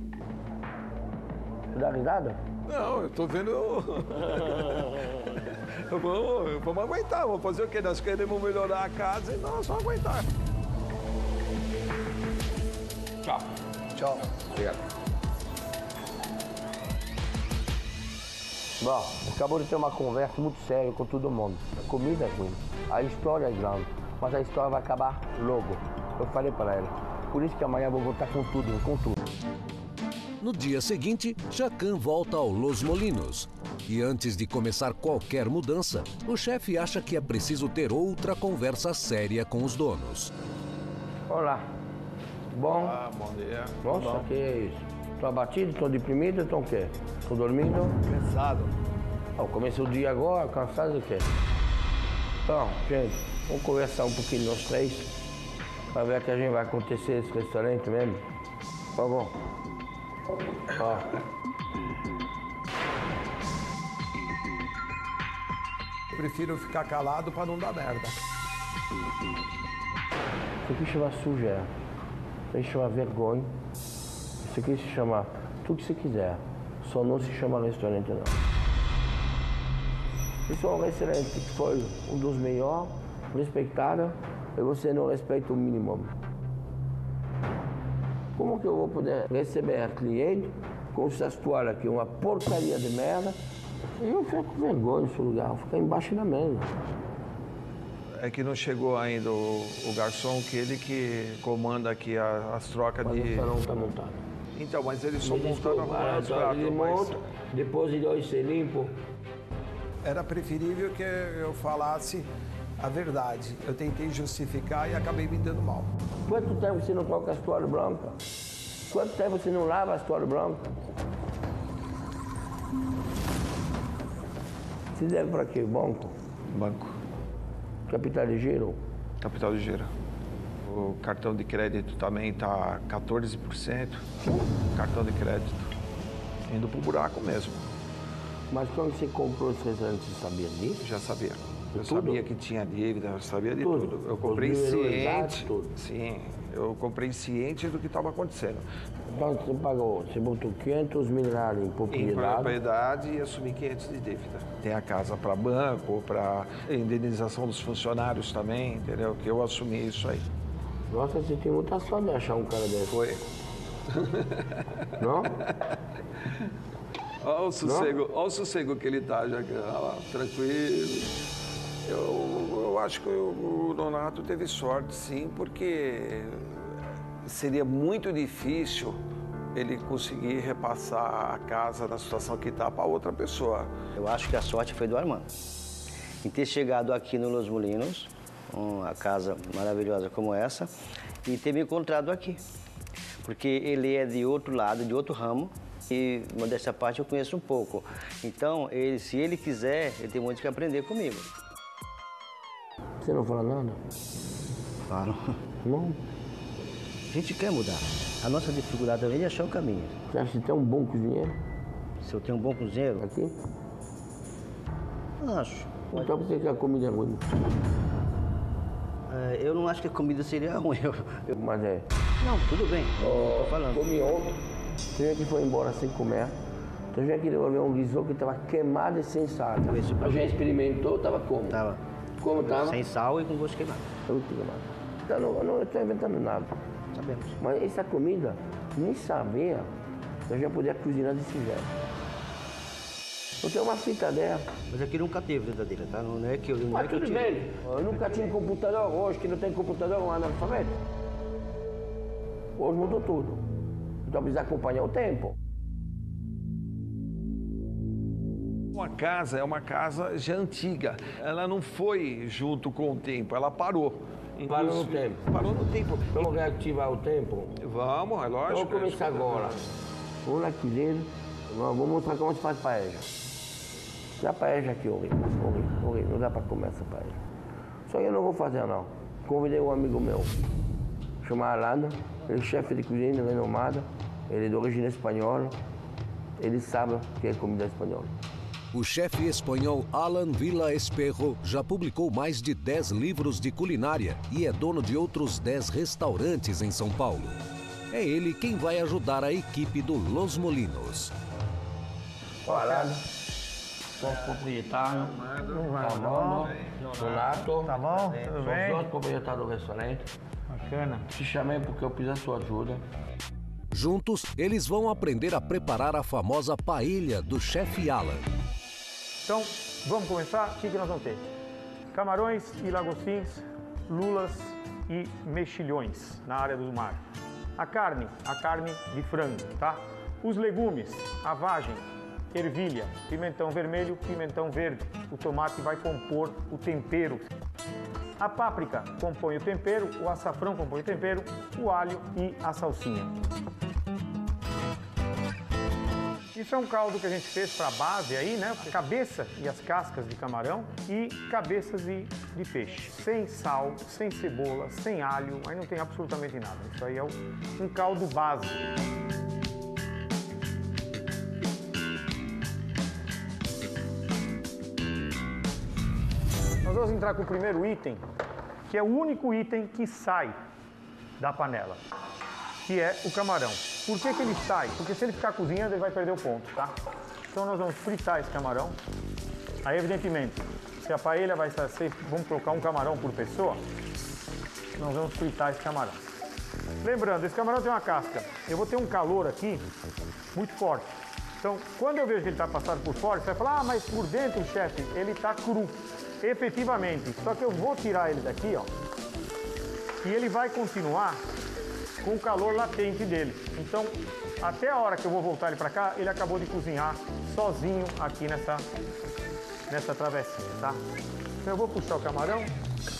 Você dá risada? Não, eu tô vendo... Vamos, vamos aguentar, vamos fazer o quê? Nós queremos melhorar a casa, então é só aguentar. Tchau. Tchau. Obrigado. Bom, acabou de ter uma conversa muito séria com todo mundo. A comida é ruim, a história é grande, mas a história vai acabar logo. Eu falei para ela, Por isso que amanhã eu vou voltar com tudo, com tudo. No dia seguinte, Jacquin volta ao Los Molinos. E antes de começar qualquer mudança, o chefe acha que é preciso ter outra conversa séria com os donos. Olá. Bom? Olá, bom dia. Nossa, bom. Que é isso? Estou abatido, estou deprimido, estou o quê? Estou dormindo? Cansado. Oh, comecei o dia agora, cansado do quê? Então, gente, vamos conversar um pouquinho nós três, para ver o que a gente vai acontecer nesse restaurante mesmo. Por favor. Ó. Eu prefiro ficar calado para não dar merda. Isso aqui chama sujeira. Isso aqui chama vergonha. Isso aqui se chama tudo que você quiser. Só não se chama restaurante, não. Isso é um restaurante que foi um dos melhores, respeitado, e você não respeita o mínimo. Como que eu vou poder receber cliente com essa toalha aqui, uma porcaria de merda? Eu fico com vergonha nesse lugar, fica embaixo da mesa. É que não chegou ainda o, o garçom, que ele que comanda aqui a, as trocas mas de... Mas o salão tá montado. Então, mas eles só montaram agora os pratos, ele monta, mas... depois ele vai ser limpo. Era preferível que eu falasse a verdade. Eu tentei justificar e acabei me dando mal. Quanto tempo você não coloca a toalha branca? Quanto tempo você não lava a toalha branca? Você deve para quê? Banco? Banco. Capital de giro? Capital de giro. O cartão de crédito também está quatorze por cento. Cartão de crédito. Indo pro buraco mesmo. Mas quando você comprou esse restaurante, você sabia disso? Já sabia. Eu tudo? Sabia que tinha dívida, eu sabia de tudo. tudo. Eu comprei ciente. Tudo. Sim, eu comprei ciente do que estava acontecendo. Então você pagou, você botou quinhentos mil reais em propriedade. Em propriedade e assumi quinhentos de dívida. Tem a casa para banco, para indenização dos funcionários também, entendeu? Que eu assumi isso aí. Nossa, você tem muita sorte de achar um cara desse. Foi. Não? Olha o sossego, olha o sossego que ele tá, já que, lá, tranquilo. Eu, eu acho que o Nonato teve sorte, sim, porque seria muito difícil ele conseguir repassar a casa na situação que está para outra pessoa. Eu acho que a sorte foi do Armando. Em ter chegado aqui no Los Molinos, uma casa maravilhosa como essa, e ter me encontrado aqui. Porque ele é de outro lado, de outro ramo. E dessa parte eu conheço um pouco. Então, ele, se ele quiser, ele tem muito que aprender comigo. Você não fala nada? Claro. Não? A gente quer mudar. A nossa dificuldade também é achar o caminho. Você acha que tem um bom cozinheiro? Se eu tenho um bom cozinheiro? Aqui? Não acho. Então você quer a comida ruim? É, eu não acho que a comida seria ruim. Eu, eu... Mas é. Não, tudo bem. Oh, eu tô falando. Comi ontem. Você que foi embora sem comer. Então já que devolver um risoto que estava queimado e sem sal. A gente experimentou, estava como? Tava. Como tava? Sem sal e com gosto queimado. Muito queimado. Então, não, não estou inventando nada. Sabemos. Mas essa comida, nem sabia que eu já podia cozinhar desse jeito. Eu tenho uma fita dela. Mas aqui nunca teve verdadeira, tá? Não é que eu... Não mas é que tudo eu bem. Eu nunca tinha computador. Hoje que não tem computador, um analfabeto. Hoje mudou tudo. Então precisa acompanhar o tempo. Uma casa é uma casa já antiga. Ela não foi junto com o tempo, ela parou. Parou no tempo. Parou no tempo. Vamos reativar o tempo? Vamos, é lógico. Vamos começar agora. Vou lá que dentro, vou mostrar como se faz paella. Dá paella aqui, horrível, horrível, horrível. Não dá para comer essa paella. Só que eu não vou fazer, não. Convidei um amigo meu, chamado Alain, ele é chefe de cozinha renomado, ele é de origem espanhola, ele sabe o que é comida espanhola. O chefe espanhol Alain Villa Espejo já publicou mais de dez livros de culinária e é dono de outros dez restaurantes em São Paulo. É ele quem vai ajudar a equipe do Los Molinos. Olá, sou proprietário, Armando, Nonato, tá bom? Sou os proprietários do restaurante. Bacana. Te chamei porque eu preciso da sua ajuda. Juntos, eles vão aprender a preparar a famosa paella do chefe Alain. Então, vamos começar? O que nós vamos ter? Camarões e lagostins, lulas e mexilhões na área do mar. A carne, a carne de frango, tá? Os legumes, a vagem, ervilha, pimentão vermelho, pimentão verde. O tomate vai compor o tempero. A páprica compõe o tempero, o açafrão compõe o tempero, o alho e a salsinha. Isso é um caldo que a gente fez para a base aí, né? A cabeça e as cascas de camarão e cabeças de, de peixe. Sem sal, sem cebola, sem alho, aí não tem absolutamente nada. Isso aí é um caldo base. Nós vamos entrar com o primeiro item, que é o único item que sai da panela, que é o camarão. Por que que ele sai? Porque se ele ficar cozinhando, ele vai perder o ponto, tá? Então nós vamos fritar esse camarão. Aí, evidentemente, se a paella vai ser... Vamos colocar um camarão por pessoa. Nós vamos fritar esse camarão. Lembrando, esse camarão tem uma casca. Eu vou ter um calor aqui muito forte. Então, quando eu vejo que ele está passado por fora, você vai falar, ah, mas por dentro, chefe, ele está cru. Efetivamente. Só que eu vou tirar ele daqui, ó. E ele vai continuar com o calor latente dele. Então, até a hora que eu vou voltar ele para cá, ele acabou de cozinhar sozinho aqui nessa, nessa travessinha, tá? Então eu vou puxar o camarão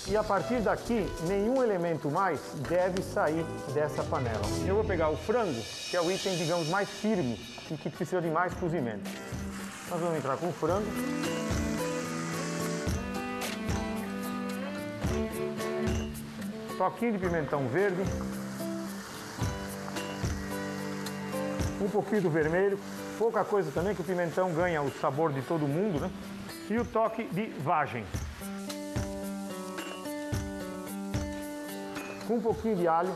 e a partir daqui, nenhum elemento mais deve sair dessa panela. Eu vou pegar o frango, que é o item, digamos, mais firme e que precisa de mais cozimento. Nós vamos entrar com o frango. Um toquinho de pimentão verde. Um pouquinho do vermelho, pouca coisa também, que o pimentão ganha o sabor de todo mundo, né? E o toque de vagem. Um pouquinho de alho,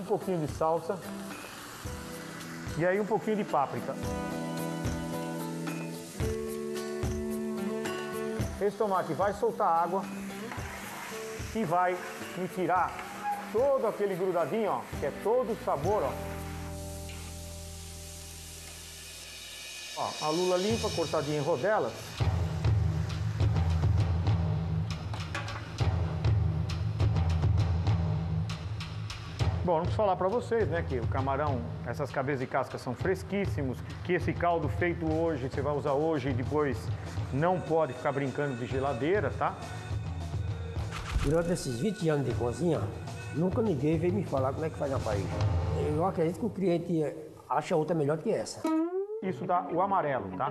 um pouquinho de salsa e aí um pouquinho de páprica. Esse tomate vai soltar água e vai me tirar todo aquele grudadinho, ó, que é todo o sabor, ó. Ó, a lula limpa, cortadinha em rodelas. Bom, não preciso falar para vocês, né, que o camarão, essas cabeças de casca são fresquíssimos, que esse caldo feito hoje, que você vai usar hoje e depois não pode ficar brincando de geladeira, tá? Durante esses vinte anos de cozinha, nunca ninguém veio me falar como é que faz a paella. Eu acredito que o cliente acha outra melhor do que essa. Isso dá o amarelo, tá?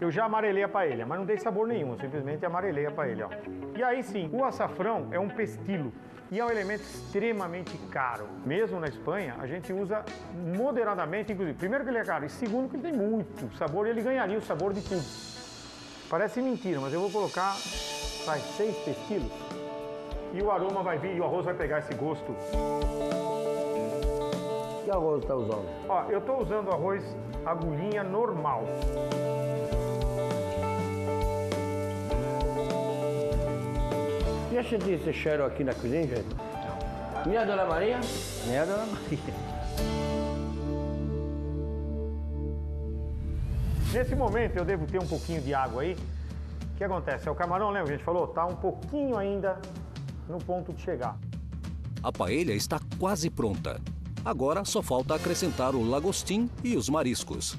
Eu já amarelei a paella, mas não dei sabor nenhum, eu simplesmente amarelei a paella, ó. E aí sim, o açafrão é um pestilo e é um elemento extremamente caro. Mesmo na Espanha, a gente usa moderadamente, inclusive. Primeiro que ele é caro e segundo que ele tem muito sabor e ele ganharia o sabor de tudo. Parece mentira, mas eu vou colocar mais seis pestilos e o aroma vai vir e o arroz vai pegar esse gosto. Que arroz está usando? Ó, eu estou usando arroz agulhinha normal. E acha desse cheiro aqui na cozinha, gente? Não. Minha Dona Maria? Minha Dona Maria. Nesse momento eu devo ter um pouquinho de água aí. O que acontece? É o camarão, lembra que a gente falou? Tá um pouquinho ainda no ponto de chegar. A paella está quase pronta. Agora só falta acrescentar o lagostim e os mariscos.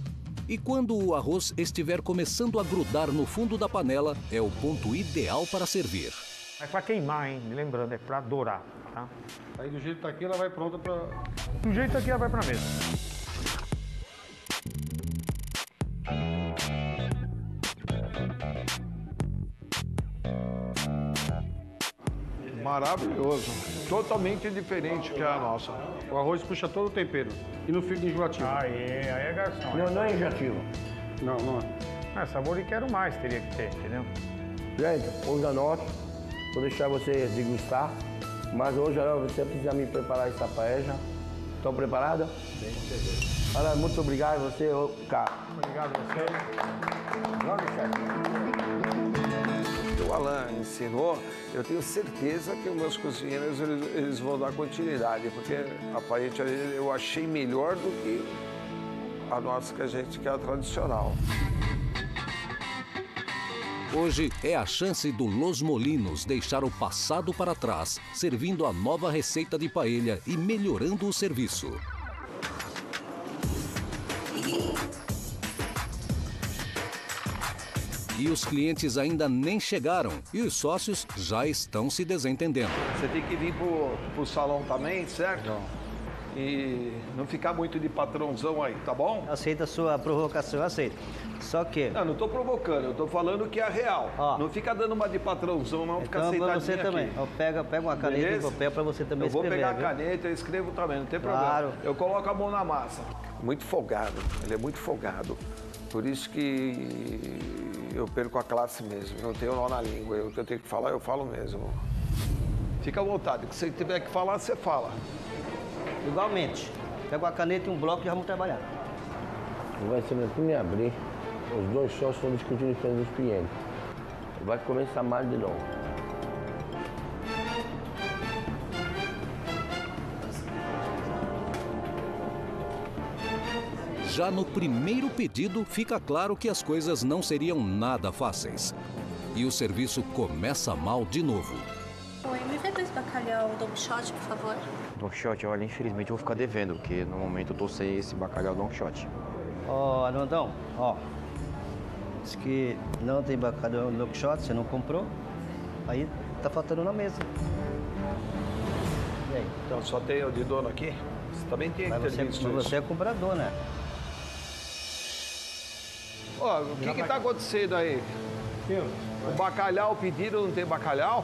E quando o arroz estiver começando a grudar no fundo da panela, é o ponto ideal para servir. É para queimar, hein? Lembrando, é para dourar, tá? Aí do jeito daqui ela vai pronta para... Do jeito daqui ela vai para a mesa. Maravilhoso. Totalmente diferente que a nossa. O arroz puxa todo o tempero e não fica enjoativo. Ah, é, aí é garçom. Não, não é enjoativo. Não, não é. Ah, sabor e quero mais teria que ter, entendeu? Gente, hoje à noite, vou deixar vocês degustar, mas hoje à noite você precisa me preparar essa paella. Estão preparados? Bem, olha, muito obrigado a você, cara. Obrigado a você. O Alain ensinou, eu tenho certeza que os meus cozinheiros eles, eles vão dar continuidade, porque a paella eu achei melhor do que a nossa que a gente quer, a tradicional. Hoje é a chance do Los Molinos deixar o passado para trás, servindo a nova receita de paella e melhorando o serviço. E os clientes ainda nem chegaram e os sócios já estão se desentendendo. Você tem que vir pro, pro salão também, certo? E não ficar muito de patrãozão aí, tá bom? Aceita a sua provocação, aceita. Só que... Não, não tô provocando, eu tô falando que é real. Ó, não fica dando uma de patrãozão, não, então fica aceitadinho você também. Aqui. Eu pego, eu pego uma caneta Beleza? e um papel pra você também escrever. Eu vou escrever, pegar a caneta e escrevo também, não tem problema. Claro. Eu coloco a mão na massa. Muito folgado, ele é muito folgado. Por isso que eu perco a classe mesmo, não tenho nó na língua. O que eu tenho que falar, eu falo mesmo. Fica à vontade, o que você tiver que falar, você fala. Igualmente. Pega uma caneta e um bloco e já vamos trabalhar. Vai ser para me abrir. Os dois sócios estão discutindo em frente dos clientes. Vai começar mais de novo. Já no primeiro pedido, fica claro que as coisas não seriam nada fáceis. E o serviço começa mal de novo. Oi, me vê dois bacalhau Don Quixote, por favor. Don Quixote, olha, infelizmente eu vou ficar devendo, porque no momento eu tô sem esse bacalhau Don Quixote. Ó, oh, Armandão, ó. Oh, diz que não tem bacalhau Don Quixote, você não comprou, aí tá faltando na mesa. E aí? Então só tem o de dono aqui? Você também tem que ter isso. Mas você é comprador, né? Ó, oh, o que que tá acontecendo aí? O bacalhau pedido não tem bacalhau?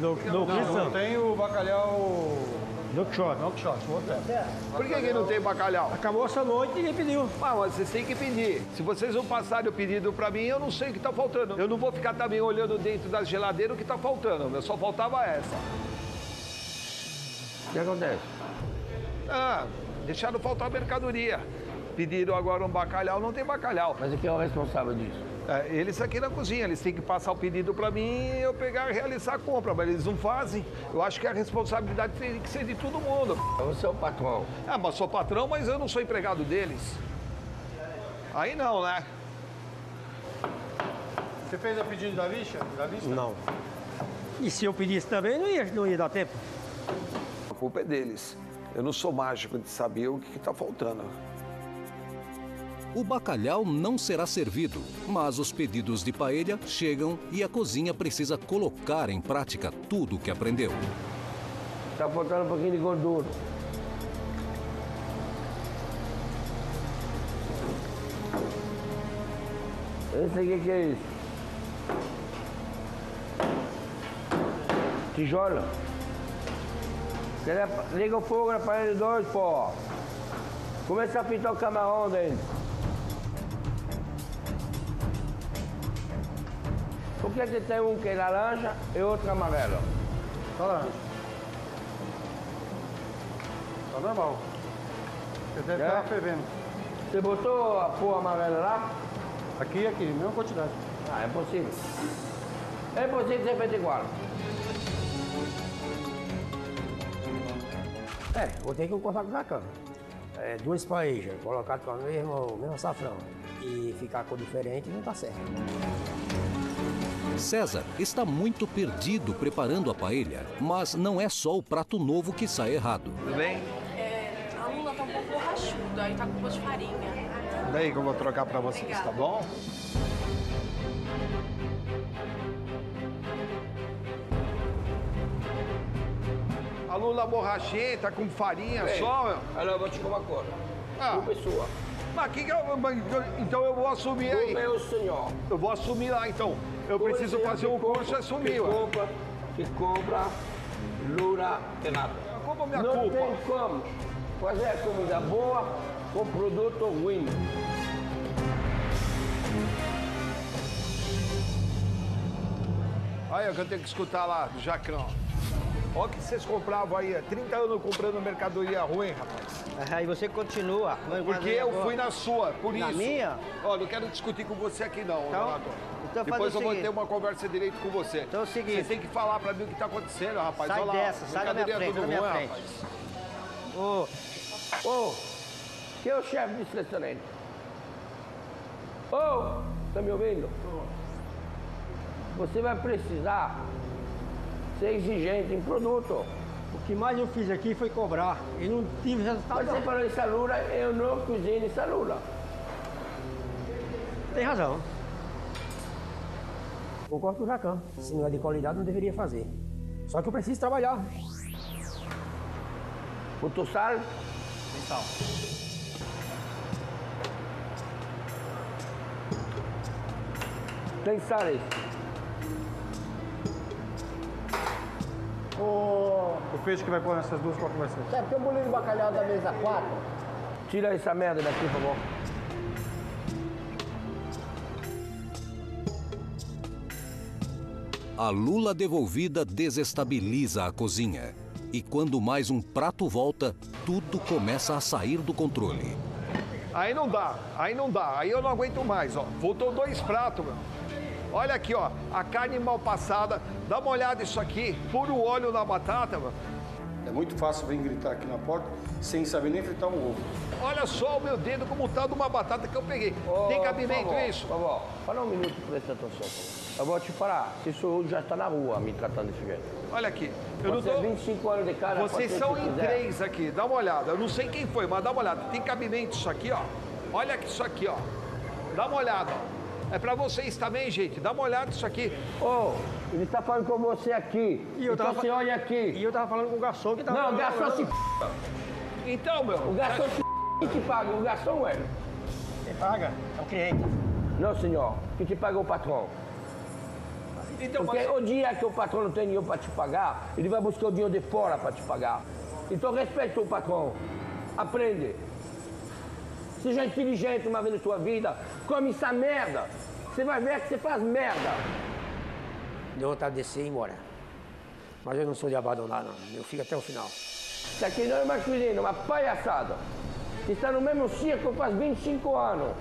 No, no, não, não tem o bacalhau... No Quixote. No Quixote, é. Por que, que não tem bacalhau? Acabou essa noite e ninguém pediu. Ah, mas vocês têm que pedir. Se vocês não passarem o pedido pra mim, eu não sei o que tá faltando. Eu não vou ficar também olhando dentro da geladeira o que tá faltando. Eu só faltava essa. O que acontece? Ah, deixaram faltar mercadoria. Pediram agora um bacalhau, não tem bacalhau. Mas quem é o responsável disso? É, eles aqui na cozinha, eles têm que passar o pedido para mim e eu pegar e realizar a compra, mas eles não fazem. Eu acho que a responsabilidade tem que ser de todo mundo. Você é o patrão. Ah, mas sou patrão, mas eu não sou empregado deles. Aí não, né? Você fez o pedido da lista? Da lista? Não. E se eu pedisse também, não ia, não ia dar tempo? A culpa é deles. Eu não sou mágico de saber o que está faltando. O bacalhau não será servido, mas os pedidos de paella chegam e a cozinha precisa colocar em prática tudo o que aprendeu. Tá faltando um pouquinho de gordura. Eu não sei o que é isso. Tijola. Liga o fogo na panela de dois, pô. Começa a pintar o camarão dentro. Por que que tem um que é laranja e outro amarelo? Tá laranja. Tá normal. Você deve estar fervendo. Você botou a cor amarela lá? Aqui e aqui, mesma quantidade. Ah, é possível. É impossível ser feito igual. É, vou ter que cortar com jacan. É, duas paejas, colocar com o mesmo, mesmo açafrão. E ficar com diferente não tá certo. César está muito perdido preparando a paella, mas não é só o prato novo que sai errado. Tudo bem? É, a lula tá um pouco borrachuda, aí tá com gosto de farinha. Daí que eu vou trocar para vocês, Obrigada. Tá bom? A lula borrachinha tá com farinha Bem, só? Olha, eu vou te comer agora. Ah. Uma pessoa. Mas que que eu, então eu vou assumir aí. Meu senhor. Eu vou assumir lá então. Eu preciso fazer um curso e assumir. Compra, que compra, lura, que nada. Como minha culpa? Não tem como fazer a comida boa com produto ruim. Olha o que eu tenho que escutar lá do Jacquin. Olha o que vocês compravam aí, trinta anos comprando mercadoria ruim, rapaz. Aí ah, você continua. Porque eu boa. fui na sua, por na isso. Na minha? Olha, não quero discutir com você aqui não, então, Nonato. Então Depois eu vou seguinte. ter uma conversa direito com você. Então é o seguinte. Você tem que falar pra mim o que tá acontecendo, rapaz. Sai Olha dessa, lá, sai da minha frente, da minha ruim, frente. Ô, oh. ô, oh. quem é o chefe desse restaurante? Ô, oh. tá me ouvindo? Oh. você vai precisar ser exigente em produto. O que mais eu fiz aqui foi cobrar e não tive resultado. Mas você falou em salura, eu não cozinho em salura. Tem razão. Concordo com o Jacquin. Se não é de qualidade, não deveria fazer. Só que eu preciso trabalhar. Botou sal? Tem sal. Tem sal aí. O... o peixe que vai pôr nessas duas, qual que vai ser? É, porque o bolinho de bacalhau da mesa quatro. Tira essa merda daqui, por favor. A lula devolvida desestabiliza a cozinha. E quando mais um prato volta, tudo começa a sair do controle. Aí não dá, aí não dá, aí eu não aguento mais, ó. Voltou dois pratos, meu. Olha aqui, ó, a carne mal passada. Dá uma olhada isso aqui, puro óleo na batata, meu. É muito fácil vir gritar aqui na porta sem saber nem fritar um ovo. Olha só o meu dedo como tá de uma batata que eu peguei. Oh, tem cabimento isso? Por favor, fala um minuto, presta atenção. Eu vou te falar, isso hoje já está na rua, me tratando desse jeito. Olha aqui, eu não tô... Você é vinte e cinco anos de cara... Vocês são em três aqui, dá uma olhada. Eu não sei quem foi, mas dá uma olhada. Tem cabimento isso aqui, ó. Olha isso aqui, ó. Dá uma olhada, ó. É pra vocês também, gente. Dá uma olhada isso aqui. Ô, oh, ele tá falando com você aqui. E eu então tava... você olha aqui. E eu tava falando com o garçom que tava... Não, o garçom se... Então, meu... O garçom se... Quem te paga? O garçom, é? Quem paga é o cliente. Não, senhor. Quem te paga é o patrão. Então, porque mas... o dia que o patrão não tem dinheiro para te pagar, ele vai buscar o dinheiro de fora para te pagar. Então respeita o patrão, aprende. Seja inteligente uma vez na sua vida, come essa merda. Você vai ver que você faz merda. Deu vontade de descer e ir embora. Mas eu não sou de abandonar, não. Eu fico até o final. Isso aqui não é uma cozinha, é uma palhaçada. Você está no mesmo circo faz vinte e cinco anos.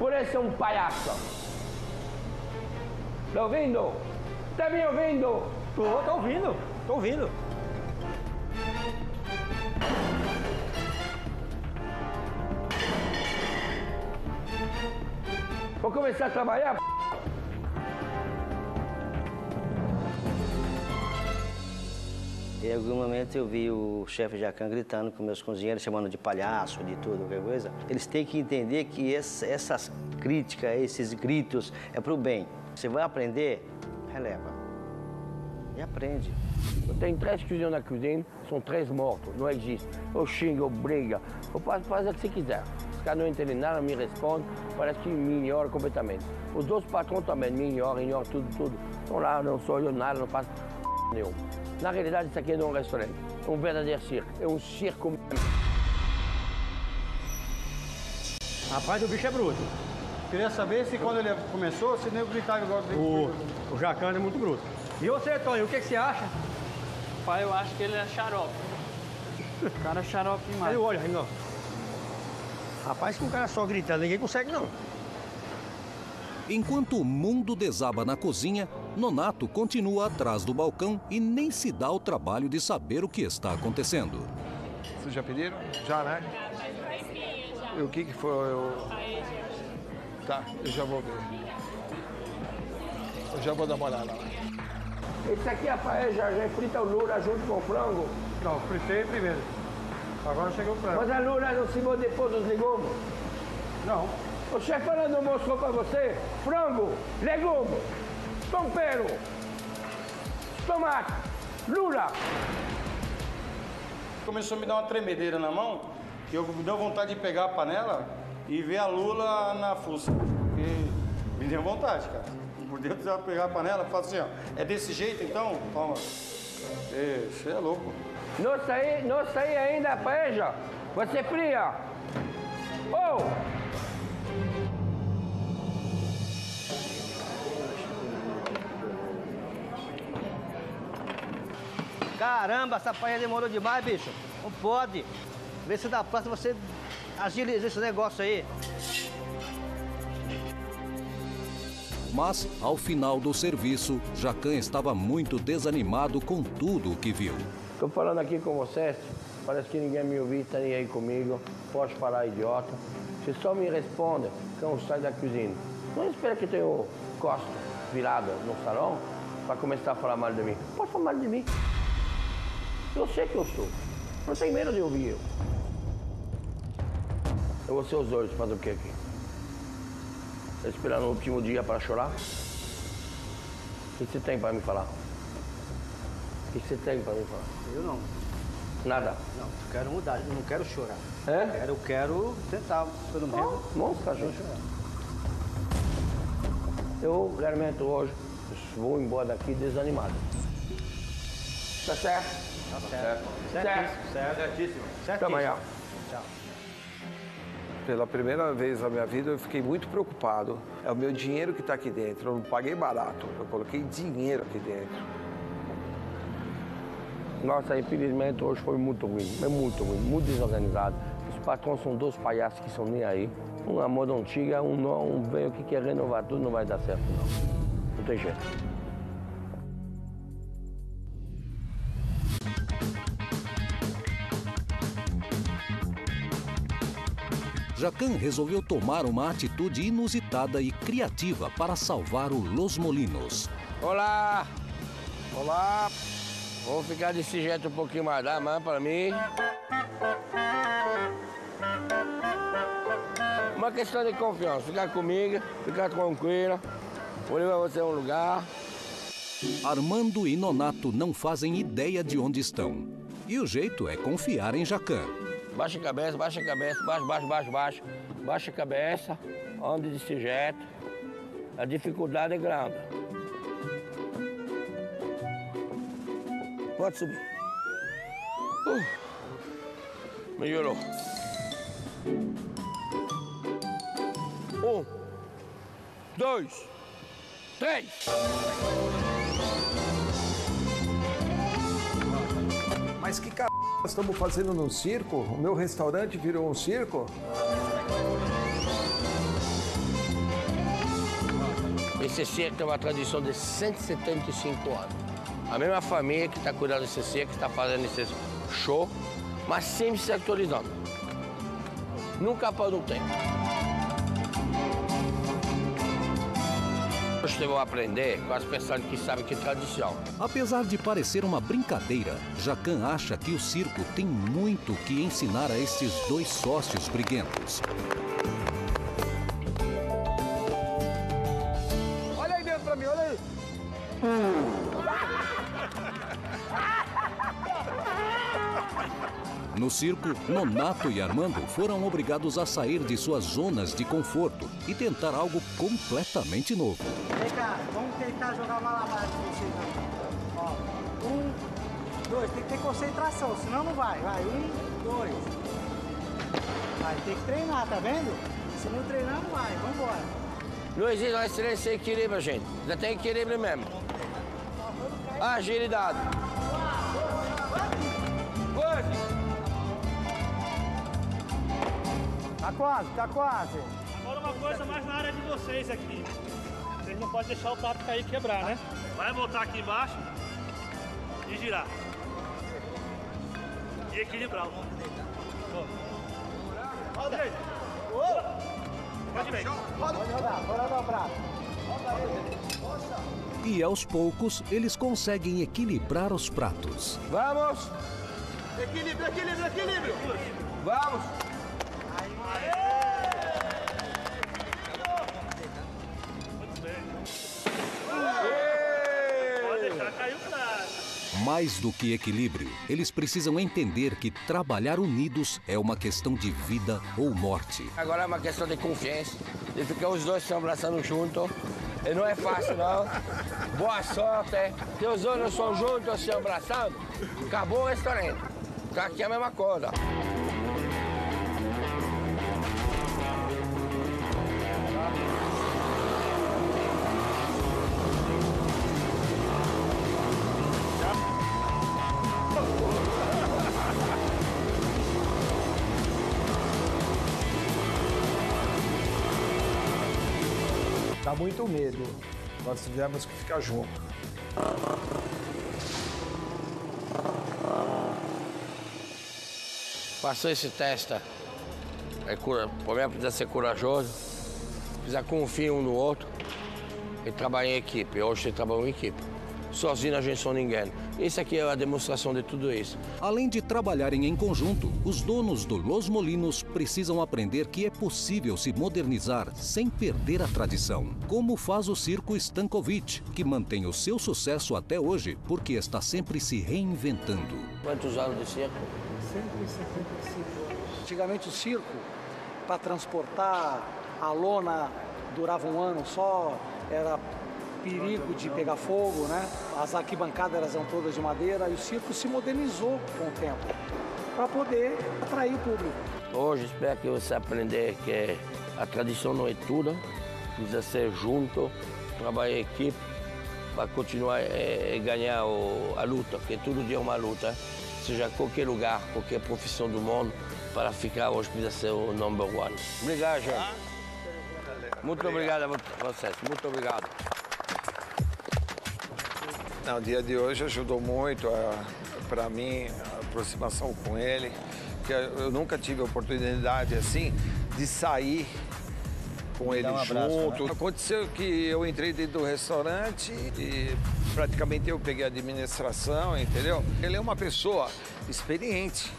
Por isso é um palhaço. Tá ouvindo? Tá me ouvindo? Tô, tô ouvindo, tô ouvindo. Vou começar a trabalhar, p***. Em algum momento eu vi o chefe Jacquin gritando com meus cozinheiros, chamando de palhaço, de tudo, qualquer coisa. Eles têm que entender que essa, essas críticas, esses gritos, é pro bem. Você vai aprender, releva. E aprende. Tem três cozinheiros na cozinha, são três mortos, não existe. Eu xingo, eu brigo, eu faço, faço o que você quiser. Os caras não entendem nada, me respondem, parece que me ignoram completamente. Os dois patrões também me ignoram, ignoram tudo, tudo. Estão lá, não sou eu nada, não faço nenhum. Na realidade, isso aqui não é um restaurante, é um verdadeiro circo, é um circo mesmo. Rapaz, o bicho é bruto. Queria saber se quando ele começou, se nem gritava igual o O, o Jacquin é muito bruto. E você, Tonho, o que, que você acha? Pai, eu acho que ele é xarope. O cara é xarope demais. Olha o olho, Rengão. Rapaz, com o cara só gritando, ninguém consegue, não. Enquanto o mundo desaba na cozinha, Nonato continua atrás do balcão e nem se dá o trabalho de saber o que está acontecendo. Vocês já pediram? Já, né? E o que que foi? Eu... Tá, eu já vou ver. Eu já vou dar uma olhada lá. Esse aqui é a paella, já frita o lula junto com o frango? Não, fritei primeiro. Agora chegou o frango. Mas a lula não se manda depois dos legumes? Não. O chefe Armando mostrou pra você frango, legumes, tempero, tomate, lula. Começou a me dar uma tremedeira na mão, que eu me deu vontade de pegar a panela e ver a lula na fuça, porque me deu vontade, cara. Por Deus, eu pegar a panela e falar assim, ó, é desse jeito então? Toma. Isso é louco. Não saí, não saí ainda a paella, vai ser fria. Oh! Caramba, essa paella demorou demais, bicho. Não pode. Vê se da próxima você... agiliza esse negócio aí. Mas, ao final do serviço, Jacquin estava muito desanimado com tudo o que viu. Estou falando aqui com vocês, parece que ninguém me ouviu, está nem aí comigo, posso falar idiota. Vocês só me respondem quando eu saio da cozinha. Não espero que tenha o costo. virada no salão para começar a falar mal de mim. Pode falar mal de mim. Eu sei que eu sou. Não tem medo de ouvir eu. Eu vou ser os olhos, fazer o que aqui? Esperando o último dia para chorar? O que você tem para me falar? O que você tem para me falar? Eu não. Nada? Não, eu quero mudar, eu não quero chorar. É? Eu quero, eu quero tentar, pelo menos. Nossa, gente. Eu realmente hoje vou embora daqui desanimado. Tá certo? Tá certo. Certíssimo. Certíssimo. Até amanhã. Tchau. Pela primeira vez na minha vida, eu fiquei muito preocupado. É o meu dinheiro que está aqui dentro. Eu não paguei barato. Eu coloquei dinheiro aqui dentro. Nossa, infelizmente, hoje foi muito ruim. É muito ruim, muito desorganizado. Os patrões são dois palhaços que são nem aí. Um à moda antiga, um não, um velho que quer renovar tudo, não vai dar certo, não. Não tem jeito. Jacquin resolveu tomar uma atitude inusitada e criativa para salvar o Los Molinos. Olá! Olá! Vou ficar desse jeito um pouquinho mais, dá mais para mim. Uma questão de confiança, ficar comigo, ficar tranquila, vou levar você a um lugar. Armando e Nonato não fazem ideia de onde estão. E o jeito é confiar em Jacquin. Baixa a cabeça, baixa a cabeça, baixa, baixa, baixa, baixa. Baixa a cabeça, ande desse jeito. A dificuldade é grande. Pode subir. Uh, melhorou. Um, dois, três. Mas que c... Nós estamos fazendo num circo, o meu restaurante virou um circo. Esse circo é uma tradição de cento e setenta e cinco anos. A mesma família que está cuidando desse circo, que está fazendo esse show, mas sempre se atualizando. Nunca parou um tempo. Você vai aprender com as pessoas que sabem que é tradição. Apesar de parecer uma brincadeira, Jacquin acha que o circo tem muito que ensinar a esses dois sócios briguentos. Olha aí dentro pra mim, olha aí. No circo, Nonato e Armando foram obrigados a sair de suas zonas de conforto e tentar algo completamente novo. Vem cá, vamos tentar jogar malabar com vocês aqui. Ó, um, dois, tem que ter concentração, senão não vai. Vai, um, dois. Vai, tem que treinar, tá vendo? Se não treinar, não vai, vamos embora. Não existe mais treino sem equilíbrio, gente. Já tem equilíbrio mesmo. Agilidade. Tá quase, tá quase. Agora uma coisa mais na área de vocês aqui. Vocês não podem deixar o prato cair e quebrar, né? Vai voltar aqui embaixo e girar. E equilibrar. Roda. Pode bem. Pode rodar, pode rodar o prato. E aos poucos eles conseguem equilibrar os pratos. Vamos! Equilíbrio, equilíbrio, equilíbrio! Vamos! Mais do que equilíbrio, eles precisam entender que trabalhar unidos é uma questão de vida ou morte. Agora é uma questão de confiança, de ficar os dois se abraçando juntos. E não é fácil, não. Boa sorte. Se os dois não são juntos, se abraçando, acabou o restaurante. Tá aqui a mesma coisa. Dá muito medo. Nós tivemos que ficar junto. Passou esse teste. É cura... O problema precisa ser corajoso. Precisa confiar um no outro. e trabalha em equipe. Hoje você trabalha em equipe. Sozinho a gente só ninguém. Isso aqui é a demonstração de tudo isso. Além de trabalharem em conjunto, os donos do Los Molinos precisam aprender que é possível se modernizar sem perder a tradição. Como faz o Circo Stankovic, que mantém o seu sucesso até hoje porque está sempre se reinventando. Quantos anos de circo? cento e setenta e cinco anos. Antigamente o circo, para transportar a lona, durava um ano só, era perigo de pegar fogo, né? As arquibancadas eram todas de madeira e o circo se modernizou com o tempo para poder atrair o público. Hoje espero que você aprenda que a tradição não é tudo, precisa ser junto, trabalhar em equipe para continuar e ganhar a luta, porque todo dia é uma luta, seja qualquer lugar, qualquer profissão do mundo, para ficar hoje precisa ser o number one. Obrigado, gente. Muito obrigado a vocês, muito obrigado. No dia de hoje ajudou muito para mim a aproximação com ele, porque eu nunca tive a oportunidade assim de sair com ele junto. Aconteceu que eu entrei dentro do restaurante e praticamente eu peguei a administração, entendeu? Ele é uma pessoa experiente,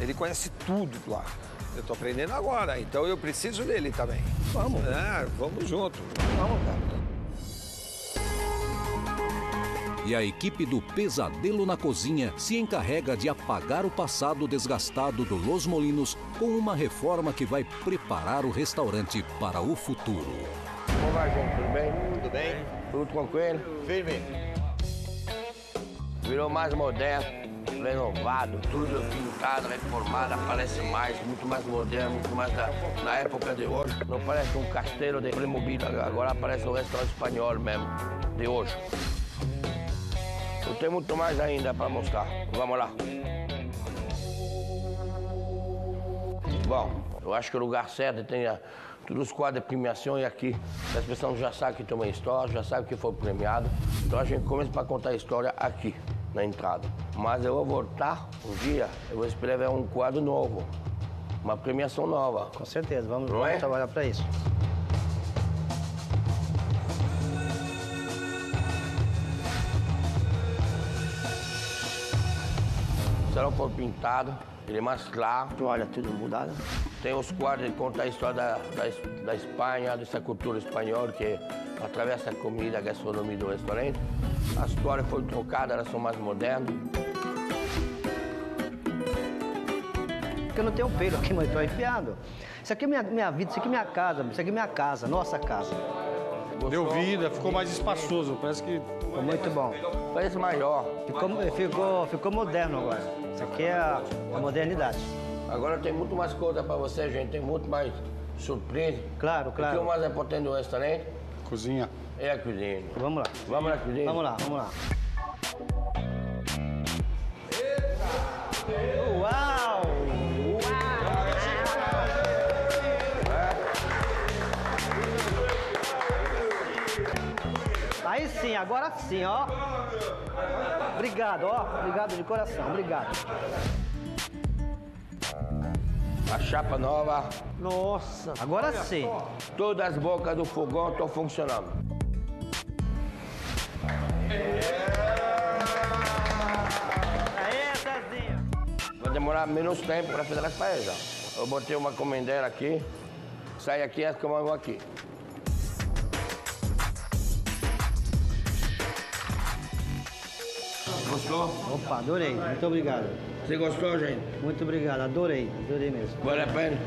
ele conhece tudo lá. Eu tô aprendendo agora, então eu preciso dele também. Vamos, né? Vamos junto. Vamos, cara. E a equipe do Pesadelo na Cozinha se encarrega de apagar o passado desgastado do Los Molinos com uma reforma que vai preparar o restaurante para o futuro. Como vai, gente? Tudo bem? Tudo bem? Tudo tranquilo? Firme. Virou mais moderno, renovado, tudo pintado, reformado, parece mais, muito mais moderno, muito mais da, na época de hoje. Não parece um castelo de Playmobil, agora parece um restaurante espanhol mesmo, de hoje. Eu tenho muito mais ainda para mostrar. Vamos lá. Bom, eu acho que o lugar certo tem a, todos os quadros de premiação e aqui. As pessoas já sabem que tem uma história, já sabem que foi premiado. Então a gente começa para contar a história aqui, na entrada. Mas eu vou voltar um dia, eu vou escrever um quadro novo, uma premiação nova. Com certeza, vamos, vamos é? trabalhar para isso. Não foi pintado, ele é mais claro. Olha, tudo mudado. Tem os quadros que contam a história da, da, da Espanha, dessa cultura espanhola que atravessa a comida, a gastronomia do restaurante. As histórias foram trocadas, elas são mais modernas. Porque eu não tenho pelo aqui, mas estou enfiado. Isso aqui é minha, minha vida, isso aqui é minha casa, isso aqui é minha casa, nossa casa. Gostou? Deu vida, ficou mais espaçoso, parece que... Ficou muito bom. Parece maior. Ficou, ficou, ficou moderno agora. Isso aqui é a, a modernidade. Agora tem muito mais coisa para você, gente. Tem muito mais surpresa. Claro, claro. O que o mais importante do restaurante? Cozinha. É a cozinha. Vamos lá. Vamos lá, cozinha. Vamos lá, vamos lá. Uau! Aí sim, agora sim, ó. Obrigado, ó. Obrigado de coração, obrigado. A chapa nova. Nossa, agora sim. Todas as bocas do fogão estão funcionando. Aê, Cezinha. Vai demorar menos tempo para fazer as paejas. Eu botei uma comendeira aqui, sai aqui e as comandas vão aqui. Gostou? Opa, adorei. Muito obrigado. Você gostou, gente? Muito obrigado. Adorei. Adorei mesmo. Vale a pena?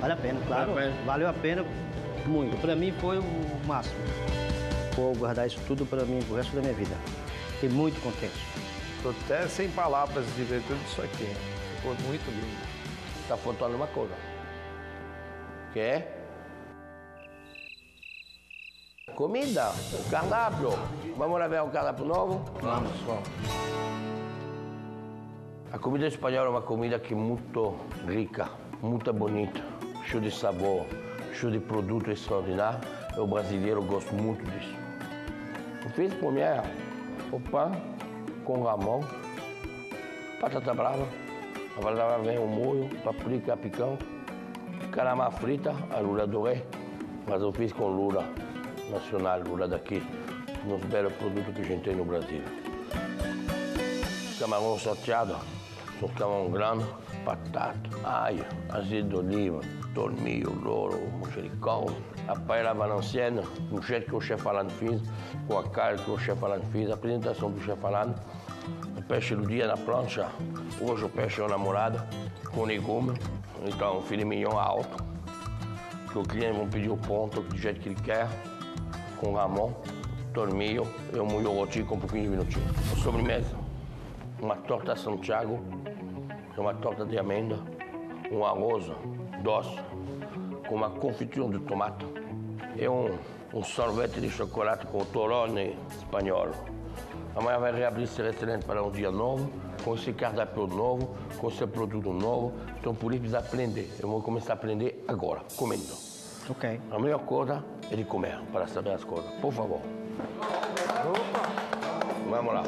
Vale a pena, claro. Vale a pena. Valeu a pena muito. Pra mim foi o máximo. Vou guardar isso tudo pra mim pro resto da minha vida. Fiquei muito contente. Tô até sem palavras de ver tudo isso aqui. Ficou muito lindo. Tá faltando uma coisa. Quer? Comida, cardápio. Vamos lá ver o cardápio novo? Vamos, vamos. A comida espanhola é uma comida que é muito rica, muito bonita, cheio de sabor, cheio de produto extraordinário. Eu, brasileiro, gosto muito disso. Eu fiz primeiro o pão com ramão, batata brava, a batata vem o molho, paprika, picão, calamar frita, a lula adorei, mas eu fiz com lula. nacional lá daqui, nos belos produtos que a gente tem no Brasil. Camarão salteado, são camarão grande, batata, alho, azeite de oliva, tormilho, louro, manjericão, a paella valenciana, do jeito que o chefe Alain fez, com a carne que o chefe Alain fez, a apresentação do chefe Alain, o peixe do dia na plancha, hoje o peixe é o namorado, com legumes, então o filé mignon alto, que o cliente vai pedir o ponto do jeito que ele quer, com ramon, tormilho, eu molho o rotinho com um pouquinho de minutinho. A sobremesa, uma torta Santiago, uma torta de amêndoa, um arroz doce, com uma confitura de tomate e um, um sorvete de chocolate com torone espanhol. Amanhã vai reabrir esse restaurante para um dia novo, com esse cardápio novo, com esse produto novo. Então, por isso, precisa aprender. Eu vou começar a aprender agora, comendo. Ok. A melhor coisa é de comer, para saber as coisas. Por favor. Vamos lá.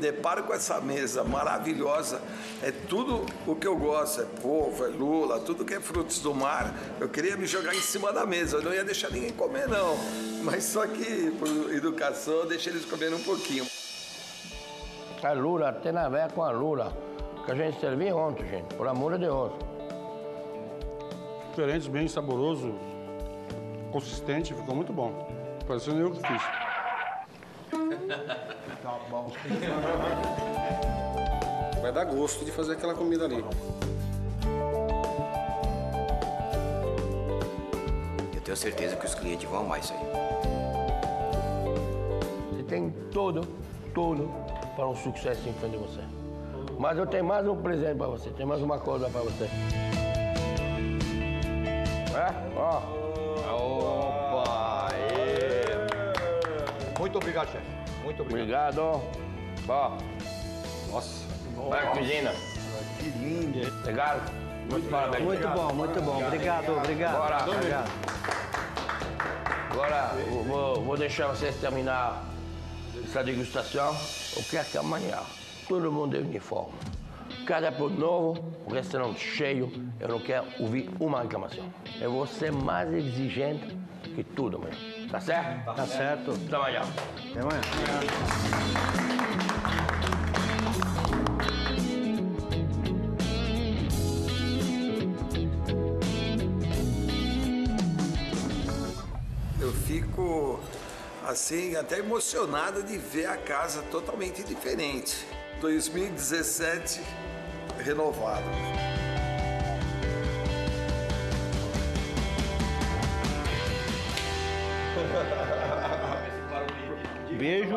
Deparo com essa mesa maravilhosa, é tudo o que eu gosto, é polvo, é lula, tudo que é frutos do mar, eu queria me jogar em cima da mesa, eu não ia deixar ninguém comer não, mas só que por educação eu deixei eles comerem um pouquinho. A lula tem a ver com a lula, que a gente servia ontem, gente, por amor de Deus. Diferente, bem saboroso, consistente, ficou muito bom, parecendo eu que fiz. Tá bom. Vai dar gosto de fazer aquela comida ali. Eu tenho certeza que os clientes vão amar isso aí. Você tem tudo, tudo para um sucesso em frente de você. Mas eu tenho mais um presente para você, tenho mais uma coisa para você. É? Ó. Opa! Aê. Muito obrigado, chefe. Muito obrigado. Obrigado. Ó. Nossa. Vai, cozinha. Que linda. Legal? Muito parabéns. Muito bom, muito bom. Obrigado, obrigado. Bora. Obrigado. Agora, vou, vou deixar vocês terminar essa degustação. Eu quero que amanhã todo mundo em uniforme. Cada produto novo, o restaurante cheio. Eu não quero ouvir uma reclamação. Eu vou ser mais exigente que tudo, mesmo. Tá certo? Tá, tá certo. Até amanhã. Até amanhã. Eu fico, assim, até emocionado de ver a casa totalmente diferente. dois mil e dezessete, renovado. Beijo.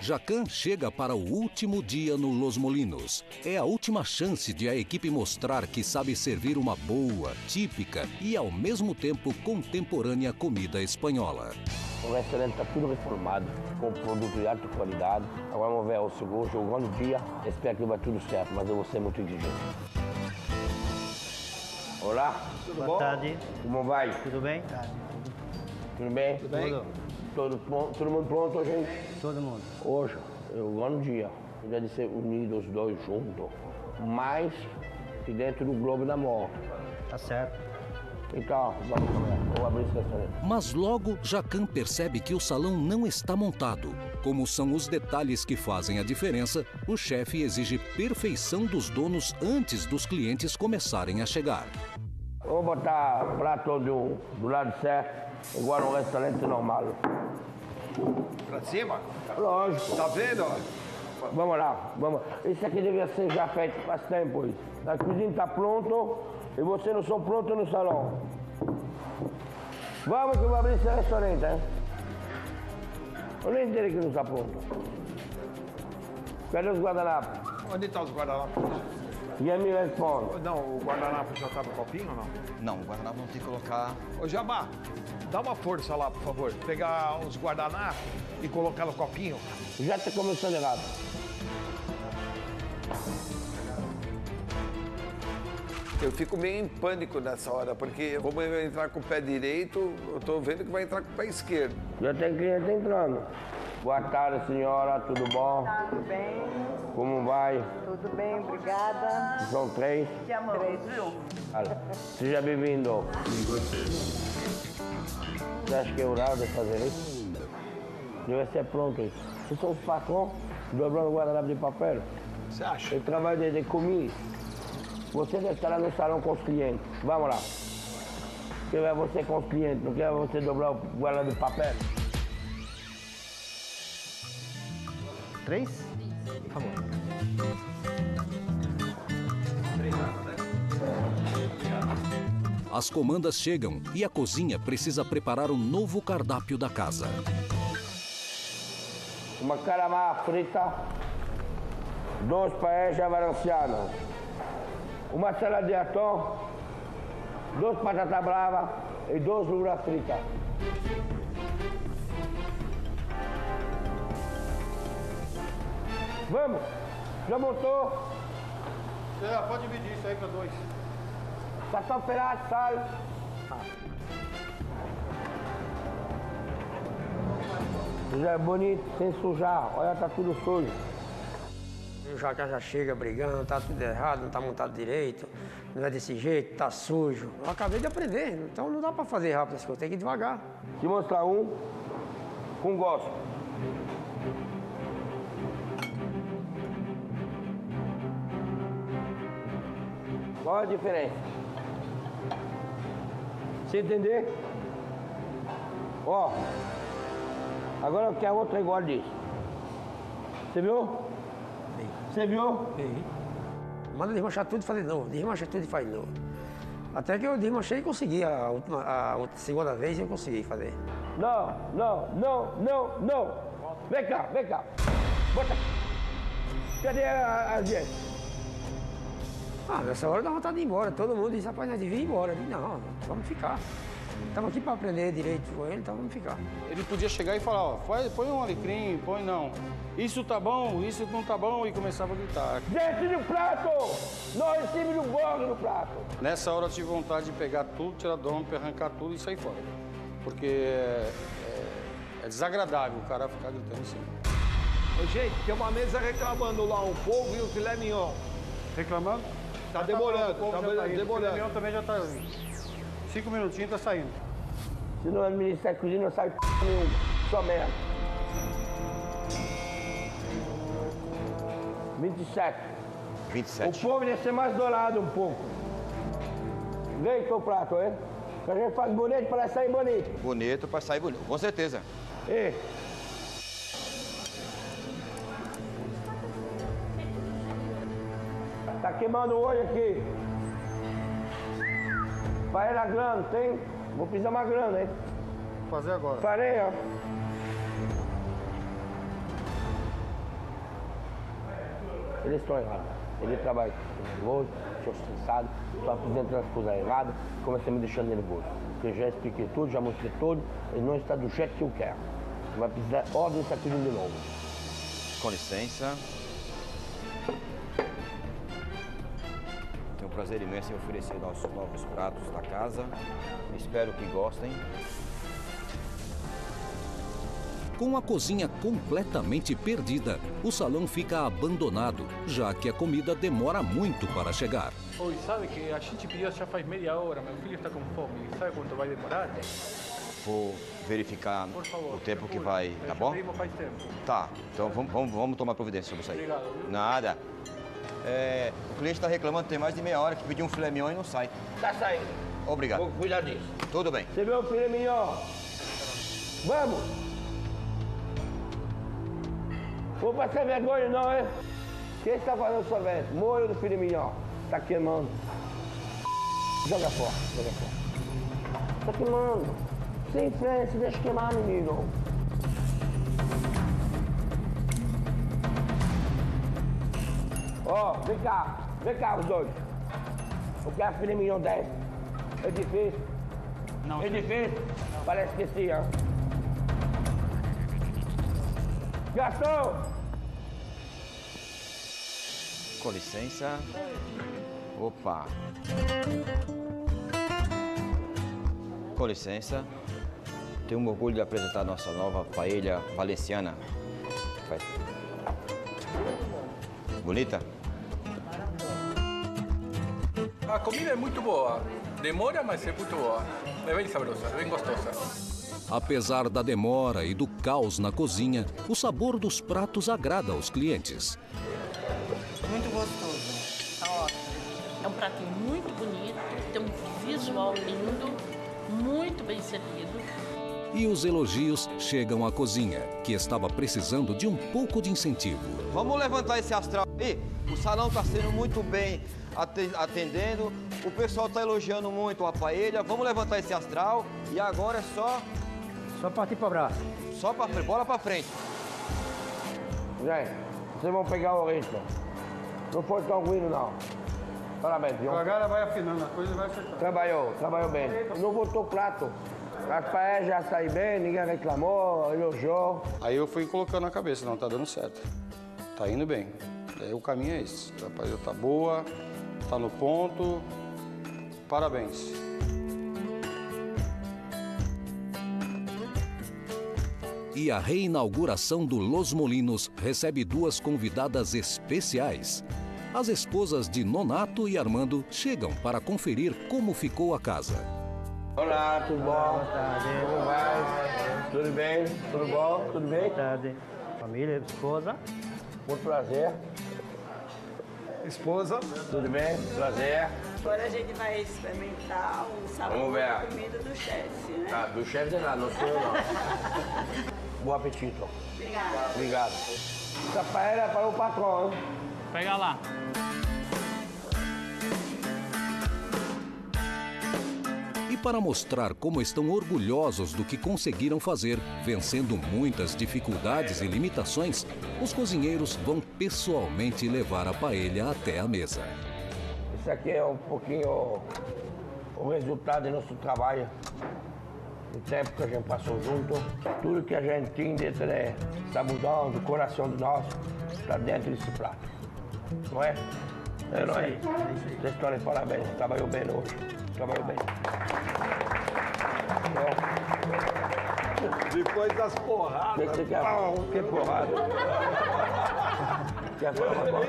Jacquin chega para o último dia no Los Molinos. É a última chance de a equipe mostrar que sabe servir uma boa, típica e, ao mesmo tempo, contemporânea comida espanhola. O restaurante está tudo reformado, com produto de alta qualidade. Agora vamos ver o segundo, o grande dia. Espero que vai tudo certo, mas eu vou ser muito exigente. Olá. Tudo Boa bom? Tarde. Como vai? Tudo bem? Tudo bem? Tudo bem? Todo, todo mundo pronto, gente? Todo mundo. Hoje é um grande dia. Deve ser unidos os dois juntos, mais que dentro do globo da morte. Tá certo. Então, vamos comer. Vou abrir esse restaurante. Mas logo, Jacquin percebe que o salão não está montado. Como são os detalhes que fazem a diferença, o chefe exige perfeição dos donos antes dos clientes começarem a chegar. Vou botar o prato do, do lado certo, igual um restaurante normal. Pra cima? Lógico. Tá vendo? Vamos lá, vamos. Isso aqui devia ser já feito faz tempo. Isso. A cozinha tá pronta e vocês não são prontos no salão. Vamos que eu vou abrir esse restaurante, hein? Eu nem entendi que não está pronto. Cadê os guardanapos? Onde estão os guardanapos? E aí me responde. Não, o guardanapo já está no copinho ou não? Não, o guardanapo não tem que colocar... Ô, Jabá, dá uma força lá, por favor. Pegar uns guardanapos e colocar no copinho. Já está começando errado. Eu fico meio em pânico nessa hora, porque como eu entrar com o pé direito, eu tô vendo que vai entrar com o pé esquerdo. Já tem cliente entrando. Boa tarde, senhora, tudo bom? Tá, tudo bem. Como vai? Tudo bem, obrigada. São três? Te amamos. Três. Seja bem-vindo. E você? Você acha que é rural de fazer isso? Deve ser pronto isso. Eu sou um facão, dobrando o guardanapo de papel. Você acha? Eu trabalho de, de comida. Você deve estar lá no salão com os clientes. Vamos lá. Eu é você com os clientes, não quero você dobrar o guardanapo de papel. Três? Por favor. As comandas chegam e a cozinha precisa preparar um novo cardápio da casa. Uma caramá frita, dois paella valenciana, uma salada de atum, dois patatas bravas e dois lulas fritas. Vamos! Já montou? Você já pode dividir isso aí para dois. Passar o pedaço, sal. Já é bonito, sem sujar. Olha, tá tudo sujo. O Jacquin já chega brigando, tá tudo errado, não tá montado direito. Não é desse jeito, tá sujo. Eu acabei de aprender, então não dá para fazer rápido as coisas, tem que ir devagar. Te mostrar um com gosto. Olha a diferença. Você entender? Ó. Agora eu quero outra igual disso. Você viu? Sim. Você viu? Sim. Manda desmanchar tudo e fazer de novo. Desmancha tudo e faz de novo. Até que eu desmanchei e consegui. A, última, a, a segunda vez eu consegui fazer. Não, não, não, não, não. Vem cá, vem cá. Bota. Cadê a, a gente? Ah, nessa hora dá vontade de ir embora. Todo mundo diz, rapaz, nós devíamos ir embora. Eu digo, não, vamos ficar. Estamos aqui para aprender direito com ele, então vamos ficar. Ele podia chegar e falar, ó, põe um alecrim, põe não. Isso tá bom, isso não tá bom, e começava a gritar. Gente do prato! Nós estamos no bordo do prato! Nessa hora eu tive vontade de pegar tudo, tirar do ombro, arrancar tudo e sair fora. Porque é, é, é desagradável o cara ficar gritando assim. Ô, gente, tem uma mesa reclamando lá, um polvo e um filé mignon. Reclamando? Tá demorando, tá demorando. O caminhão também já tá. Cinco minutinhos tá saindo. Se não administrar a cozinha, não sai p nenhum. Só merda. vinte e sete. vinte e sete. O povo deve ser mais dourado um pouco. Vem teu prato, hein? A gente faz bonito para sair bonito. Bonito para sair bonito, com certeza. Ei. Tá queimando hoje aqui. Paella grande, tem? Vou precisar mais grande, hein? Vou fazer agora. Parei, ó. Eles estão errados. Eles trabalham nervoso, estou estressado, estou apresentando as coisas erradas, começa a me deixando nervoso. Porque eu já expliquei tudo, já mostrei tudo, e não está do jeito que eu quero. Vai precisar ordem e sacudir de novo. Com licença. Prazer imenso em oferecer nossos novos pratos da casa. Espero que gostem. Com a cozinha completamente perdida, o salão fica abandonado, já que a comida demora muito para chegar. Oi, sabe que a gente pediu já faz meia hora, meu filho está com fome. Sabe quanto vai demorar? Vou verificar favor, o tempo que vai, tá bom? Faz tempo. Tá, então vamos, vamos, vamos tomar providência sobre isso aí. Obrigado. Viu? Nada. É, o cliente está reclamando, tem mais de meia hora que pediu um filé mignon e não sai. Tá saindo. Obrigado. Vou cuidar disso. Tudo bem. Você viu o filé mignon? Vamos! Vou passar vergonha não, hein? Quem está fazendo sorvete? Molho do filé mignon. Tá queimando. Joga fora, joga fora. Tá queimando. Sem frente, deixa queimar, menino. Ó, oh, vem cá, vem cá os dois. Eu quero filé mignon dez. É difícil. Não. É difícil. Não. Parece que sim, ó. Garçom! Com licença. Opa! Com licença, tenho um orgulho de apresentar nossa nova paella valenciana. Vai. Bonita? A comida é muito boa. Demora, mas é muito boa. É bem saborosa, é bem gostosa. Apesar da demora e do caos na cozinha, o sabor dos pratos agrada aos clientes. Muito gostoso. Tá ótimo. É um prato muito bonito, tem um visual lindo, muito bem servido. E os elogios chegam à cozinha, que estava precisando de um pouco de incentivo. Vamos levantar esse astral aí? O salão está sendo muito bem atendendo, o pessoal está elogiando muito a paella. Vamos levantar esse astral e agora é só... Só partir para o braço. Só para frente, bola para frente. Gente, vocês vão pegar o ritmo. Não foi tranquilo, não. Parabéns, João. Agora vai afinando a coisa e vai acertar. Trabalhou, trabalhou bem. Não botou prato. A paella já saiu bem, ninguém reclamou, elogiou. Aí eu fui colocando na cabeça, não, tá dando certo. Tá indo bem. Aí o caminho é esse. A paella tá boa, tá no ponto. Parabéns. E a reinauguração do Los Molinos recebe duas convidadas especiais. As esposas de Nonato e Armando chegam para conferir como ficou a casa. Olá, tudo bom? Boa tarde. Como vai? Tudo bem? Tudo bom? Tudo bem? Boa tarde. Família, esposa. Muito prazer. Esposa. Tudo bem? Prazer. Agora a gente vai experimentar o sabor da comida do chefe, né? Ah, do chefe de nada, não sou eu não. Bom apetito. Obrigado. Obrigado. Essa paella é para o patrão, hein? Pega lá. Para mostrar como estão orgulhosos do que conseguiram fazer, vencendo muitas dificuldades e limitações, os cozinheiros vão pessoalmente levar a paella até a mesa. Isso aqui é um pouquinho o resultado do nosso trabalho, do tempo que a gente passou junto. Tudo que a gente tem dentro é sabudão, do coração do nosso, está dentro desse prato. Não é? É, não é? Vocês estão de parabéns, trabalhou bem hoje. Trabalhou bem. Depois das porradas. Que, que, é, que porrada? Que é porrada?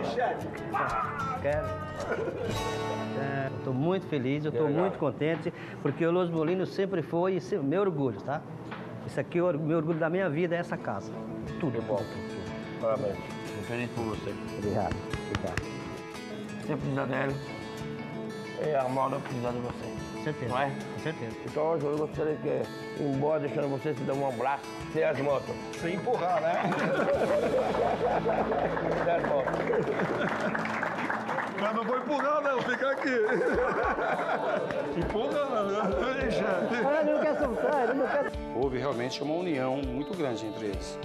Quero. É, estou muito feliz, eu estou muito contente, porque o Los Molinos sempre foi esse, meu orgulho, tá? Isso aqui é o meu orgulho da minha vida, é essa casa. Tudo é bom. Tudo, tudo. Parabéns. Estou feliz por você. Obrigado. Obrigado. Sempre precisa dela. É, Armando, precisa de você. Com certeza. Não é? Com certeza. Então hoje eu gostaria de ir embora deixando você se dar um abraço, sem as motos. Sem empurrar, né? Sem as motos. Mas não vou empurrar, não, fica aqui. Empurra, não, não deixa. Ah, ele não quer soltar, ele não quer. Houve realmente uma união muito grande entre eles.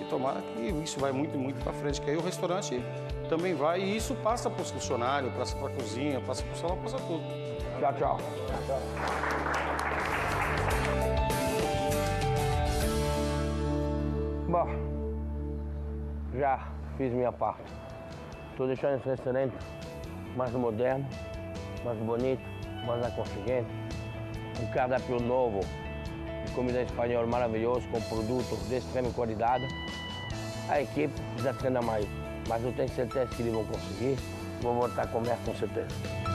E tomara que isso vai muito, muito pra frente, que aí o restaurante também vai, e isso passa para o funcionário, passa para a cozinha, passa para o salão, passa tudo. Tchau, tchau. Tchau. Bom, já fiz minha parte. Estou deixando esse restaurante mais moderno, mais bonito, mais aconchegante. Um cardápio novo de comida espanhola maravilhoso, com produtos de extrema qualidade. A equipe já treina mais. Mas eu tenho certeza que eles vão conseguir. Vou voltar a comer com certeza.